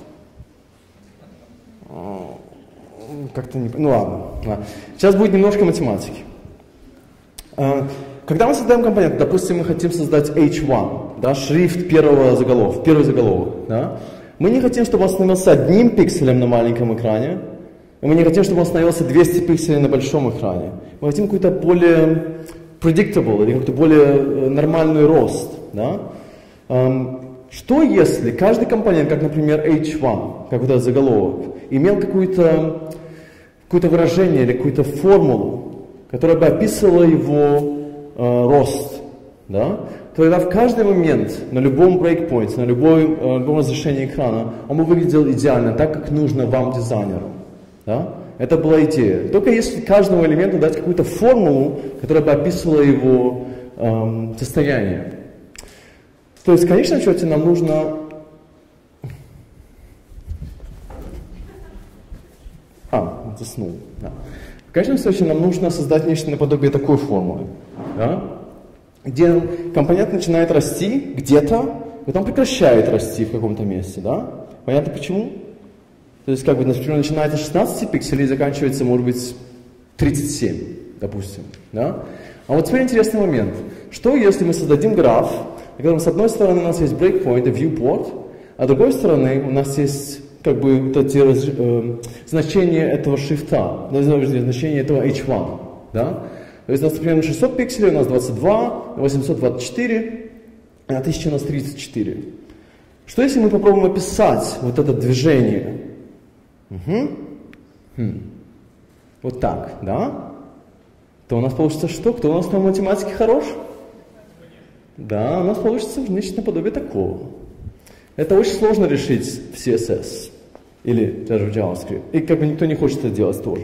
Как-то не... Ну ладно, ладно. Сейчас будет немножко математики. Когда мы создаем компонент, допустим, мы хотим создать эйч один, да, шрифт первого заголовка, первый заголовок, да, мы не хотим, чтобы он становился одним пикселем на маленьком экране, и мы не хотим, чтобы он становился двести пикселей на большом экране. Мы хотим какой-то более predictable или какой-то более нормальный рост, да. Что если каждый компонент, как, например, эйч один, как вот этот заголовок, имел какую-то, какое-то выражение или какую-то формулу, которая бы описывала его э, рост, да? Тогда в каждый момент, на любом брейкпоинте, на любой, э, любом разрешении экрана, он бы выглядел идеально, так, как нужно вам, дизайнеру. Да? Это была идея. Только если каждому элементу дать какую-то формулу, которая бы описывала его э, состояние. То есть в конечном счете нам нужно... А, заснул. Да. В конечном случае нам нужно создать нечто наподобие такой формулы, да? Где компонент начинает расти где-то, потом прекращает расти в каком-то месте. Да? Понятно почему? То есть, как бы, например, начинается шестнадцать пикселей и заканчивается, может быть, тридцать семь, допустим. Да? А вот теперь интересный момент. Что, если мы создадим граф, на котором, с одной стороны, у нас есть breakpoint и viewport, а с другой стороны, у нас есть... как бы вот эти, э, значения этого шрифта, значения этого эйч один. Да? То есть у нас примерно шестьсот пикселей, у нас двадцать два, восемьсот двадцать четыре, а тысяча у нас тридцать четыре. Что если мы попробуем описать вот это движение? Угу. Хм. Вот так, да? То у нас получится что? Кто у нас на математике хорош? Да, у нас получится нечто наподобие такого. Это очень сложно решить в си эс эс или даже в JavaScript. И как бы никто не хочет это делать тоже.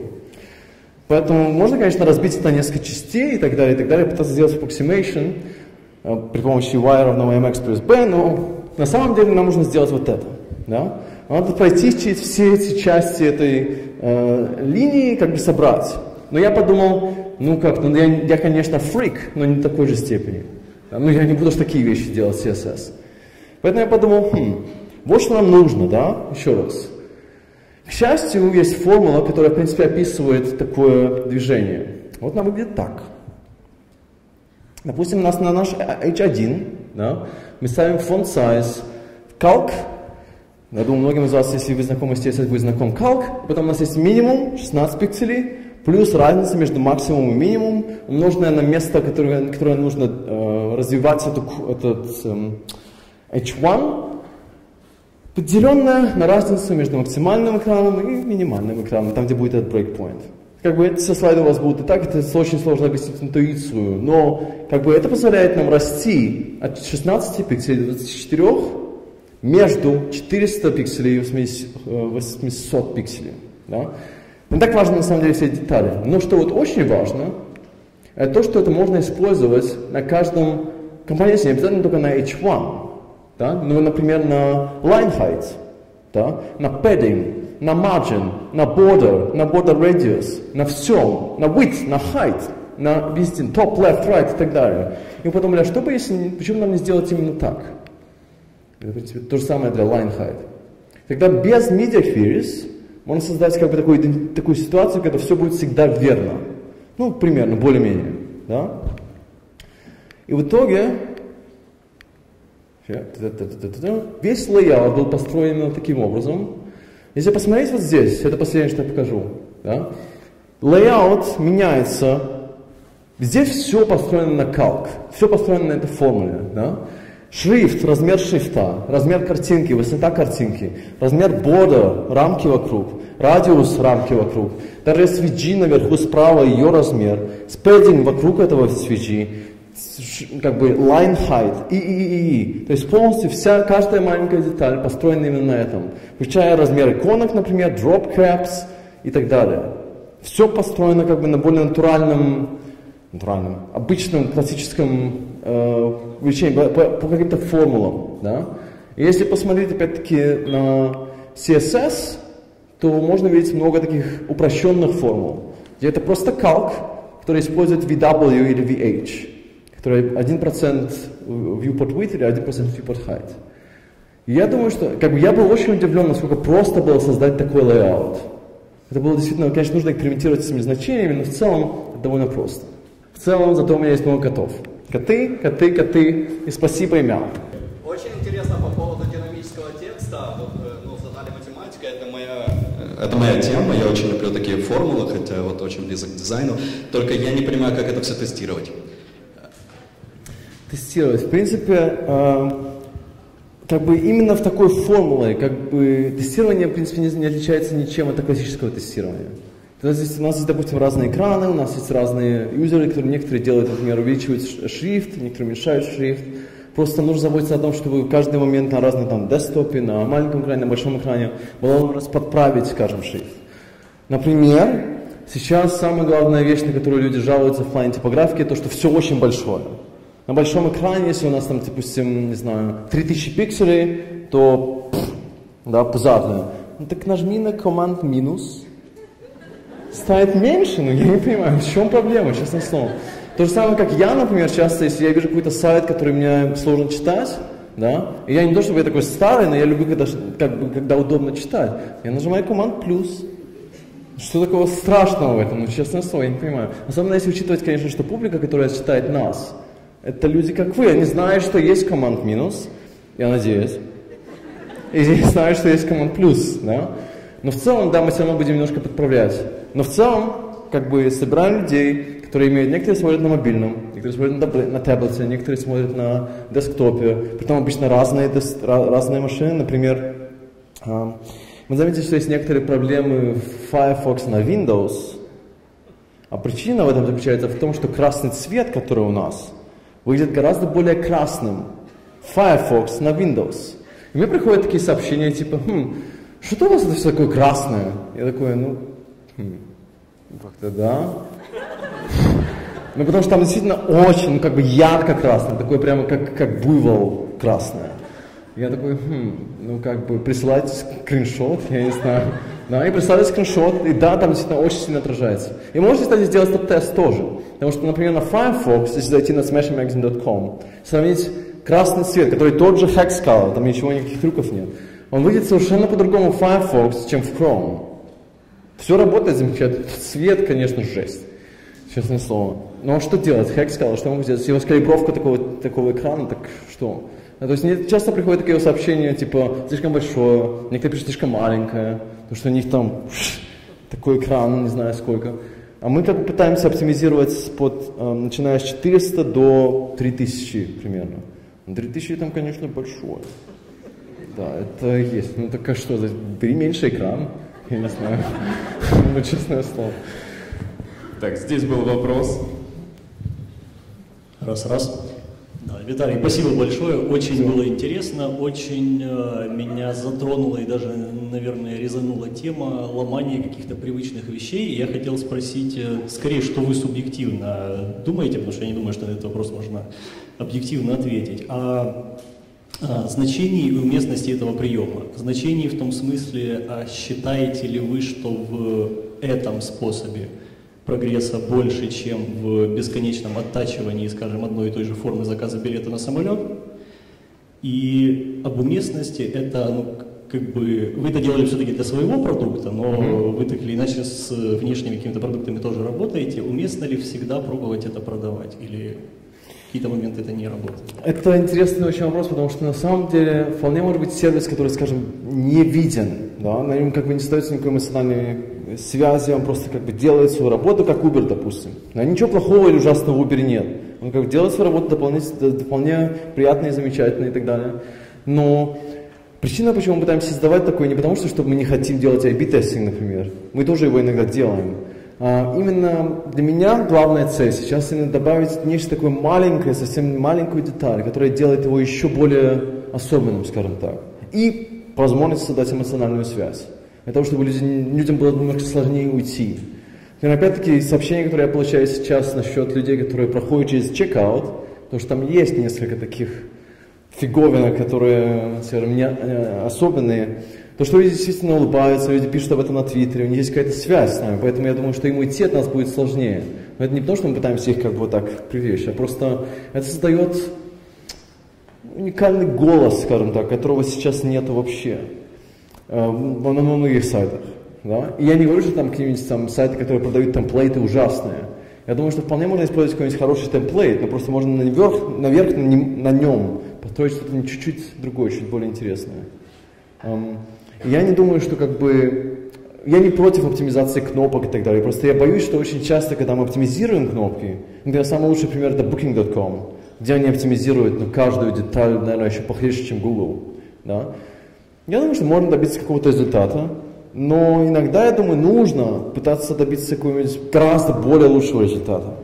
Поэтому можно, конечно, разбить это на несколько частей и так далее, и так далее, пытаться сделать approximation при помощи y равного mx плюс b, но на самом деле нам нужно сделать вот это. Да? Надо пройти через все эти части этой э, линии, как бы собрать. Но я подумал, ну как, ну я, я, конечно, фрик, но не в такой же степени. Ну я не буду ж такие вещи делать в си эс эс. Поэтому я подумал, хм, вот что нам нужно, да, еще раз. К счастью, есть формула, которая, в принципе, описывает такое движение. Вот она выглядит так. Допустим, у нас на наш эйч один, да, мы ставим font size calc. Я думаю, многим из вас, если вы знакомы с си эс эс, будет знаком calc. Потом у нас есть минимум, шестнадцать пикселей, плюс разница между максимумом и минимумом, умноженная на место, которое, которое нужно э, развивать эту, этот... Э, эйч один поделенное на разницу между максимальным экраном и минимальным экраном, там, где будет этот breakpoint. Как бы эти все слайды у вас будут и так, это очень сложно объяснить интуицию, но как бы это позволяет нам расти от шестнадцати пикселей до двадцати четырёх между четырьмястами пикселей и восьмистами пикселей. Да? Не так важно на самом деле все детали, но что вот очень важно, это то, что это можно использовать на каждом компоненте, не обязательно только на эйч один. Да? Ну, например, на line height, да? На padding, на margin, на border, на border radius, на всем, на width, на height, на везде, top, left, right и так далее. И мы подумали, что бы, если, почему нам не сделать именно так? Это, в принципе, то же самое для line height. Тогда без media queries можно создать как бы такую, такую ситуацию, когда все будет всегда верно. Ну, примерно, более-менее. Да? И в итоге... Весь лейаут был построен именно таким образом. Если посмотреть вот здесь, это последнее, что я покажу. Да? Лейаут меняется. Здесь все построено на calc, все построено на этой формуле. Да? Шрифт, размер шрифта, размер картинки, высота картинки, размер border, рамки вокруг, радиус рамки вокруг, даже свиджи наверху справа, ее размер, спэддинг вокруг этого свиджи, как бы line height, и, и, и, и. То есть полностью вся, каждая маленькая деталь построена именно на этом, включая размер иконок, например, drop caps и так далее. Все построено как бы на более натуральном, натуральном обычном, классическом э, увеличении, по, по, по каким-то формулам. Да? И если посмотреть опять-таки на си эс эс, то можно видеть много таких упрощенных формул, где это просто calc, который использует ви дабл ю или ви эйч. один процент viewport width или один процент viewport height. И я думаю, что как бы, я был очень удивлен, насколько просто было создать такой layout. Это было действительно, конечно, нужно экспериментировать с этими значениями, но в целом это довольно просто. В целом, зато у меня есть много котов. Коты, коты, коты, и спасибо, и мяу. Очень интересно по поводу динамического текста. Вот, ну, задали математика, это моя... Это моя тема, я очень люблю такие формулы, хотя вот очень близок к дизайну. Только я не понимаю, как это все тестировать. Тестировать. В принципе, э, как бы именно в такой формуле, как бы тестирование, в принципе, не, не отличается ничем от классического тестирования. То есть здесь у нас есть, допустим, разные экраны, у нас есть разные юзеры, которые некоторые делают, например, увеличивают шрифт, некоторые уменьшают шрифт. Просто нужно заботиться о том, чтобы в каждый момент на разном там десктопе, на маленьком экране, на большом экране было подправить, скажем, шрифт. Например, сейчас самая главная вещь, на которую люди жалуются в плане типографики, то, что все очень большое. На большом экране, если у нас там, допустим, не знаю, три тысячи пикселей, то, пфф, да, пузатно. Ну так нажми на команд минус, станет меньше, ну я не понимаю, в чем проблема, честное слово. То же самое, как я, например, часто, если я вижу какой-то сайт, который мне сложно читать, да, и я не то, чтобы я такой старый, но я люблю, когда, как бы, когда удобно читать, я нажимаю команд плюс. Что такого страшного в этом, ну честное слово, я не понимаю. Особенно если учитывать, конечно, что публика, которая читает нас, это люди, как вы. Они знают, что есть команд минус, я надеюсь. И знают, что есть команд плюс, да. Но в целом, да, мы все равно будем немножко подправлять. Но в целом, как бы, собираем людей, которые имеют... Некоторые смотрят на мобильном, некоторые смотрят на, на таблете, некоторые смотрят на десктопе. Притом обычно разные, дес, разные машины. Например, мы заметили, что есть некоторые проблемы в Firefox на Windows. А причина в этом заключается в том, что красный цвет, который у нас, выглядит гораздо более красным Firefox на Windows. И мне приходят такие сообщения, типа, хм, что у вас это все такое красное? Я такой, ну, хм, как-то да. Ну, потому что там действительно очень, ну, как бы ярко-красное, такое прямо как, как буйвол красное. Я такой, хм, ну, как бы, присылайте скриншот, я не знаю. Да, и прислали скриншот, и да, там действительно очень сильно отражается. И можете, кстати, сделать этот тест тоже. Потому что, например, на Firefox, если зайти на смашинг магазин точка ком, сравнить красный цвет, который тот же hex color, там ничего, никаких трюков нет, он выглядит совершенно по-другому в Firefox, чем в Chrome. Все работает замечательно. Цвет, конечно, жесть. Честное слово. Но что делать? Hex color, что могу сделать? Его скалибровка такого, такого экрана, так что? То есть мне часто приходят такие сообщения, типа, слишком большое, некоторые пишут слишком маленькое, потому что у них там такой экран, не знаю сколько. А мы как бы пытаемся оптимизировать под, э, начиная с четырёхсот до три тысячи примерно. три тысячи там, конечно, большое. Да, это есть. Ну так а что, бери меньше экран, я не знаю. Ну, честное слово. Так, здесь был вопрос. Раз, раз. Да, Виталий, спасибо большое, очень Все. было интересно, очень э, меня затронула и даже, наверное, резанула тема ломания каких-то привычных вещей. Я хотел спросить, э, скорее, что вы субъективно думаете, потому что я не думаю, что на этот вопрос можно объективно ответить, о, о значении и уместности этого приема. Значении в том смысле, а считаете ли вы, что в этом способе прогресса больше, чем в бесконечном оттачивании, скажем, одной и той же формы заказа билета на самолет. И об уместности это, ну, как бы, вы это делали все-таки для своего продукта, но mm-hmm. вы так или иначе с внешними какими-то продуктами тоже работаете. Уместно ли всегда пробовать это продавать? Или какие-то моменты это не работает? Это интересный очень вопрос, потому что на самом деле вполне может быть сервис, который, скажем, не виден, да? На нем как бы не ставится никакой эмоциональной связи, он просто как бы делает свою работу, как Uber, допустим. Но ничего плохого или ужасного в Uber нет. Он как бы делает свою работу вполне приятной, замечательной и так далее. Но причина, почему мы пытаемся создавать такое, не потому что чтобы мы не хотим делать эй би тестинг, например. Мы тоже его иногда делаем. А именно для меня главная цель сейчас именно добавить нечто такое маленькое, совсем маленькую деталь, которая делает его еще более особенным, скажем так. И возможность создать эмоциональную связь. Для того, чтобы людям, людям было немножко сложнее уйти. Но опять-таки сообщения, которые я получаю сейчас насчет людей, которые проходят через чек-аут, потому что там есть несколько таких фиговинок, которые, скажем, не, особенные. То, что люди действительно улыбаются, люди пишут об этом на Твиттере, у них есть какая-то связь с нами, поэтому я думаю, что им уйти от нас будет сложнее. Но это не потому, что мы пытаемся их как бы вот так привлечь, а просто это создает уникальный голос, скажем так, которого сейчас нет вообще. На многих сайтах. Да? И я не говорю, что там какие-нибудь там сайты, которые продают темплейты ужасные. Я думаю, что вполне можно использовать какой-нибудь хороший темплейт, но просто можно наверх, наверх на нем построить что-то чуть-чуть другое, чуть более интересное. Я не думаю, что как бы... Я не против оптимизации кнопок и так далее. Просто я боюсь, что очень часто, когда мы оптимизируем кнопки, например, самый лучший пример это букинг точка ком, где они оптимизируют, ну, каждую деталь, наверное, еще похлеще, чем Google. Да? Я думаю, что можно добиться какого-то результата, но иногда, я думаю, нужно пытаться добиться какого-нибудь гораздо более лучшего результата.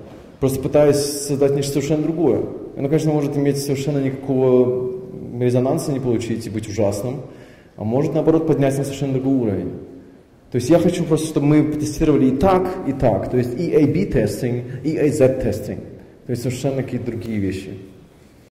Просто пытаясь создать нечто совершенно другое. Оно, конечно, может иметь совершенно никакого резонанса не получить и быть ужасным, а может, наоборот, подняться на совершенно другой уровень. То есть я хочу просто, чтобы мы потестировали и так, и так. То есть и A B тестинг, и A Z тестинг. То есть совершенно какие-то другие вещи.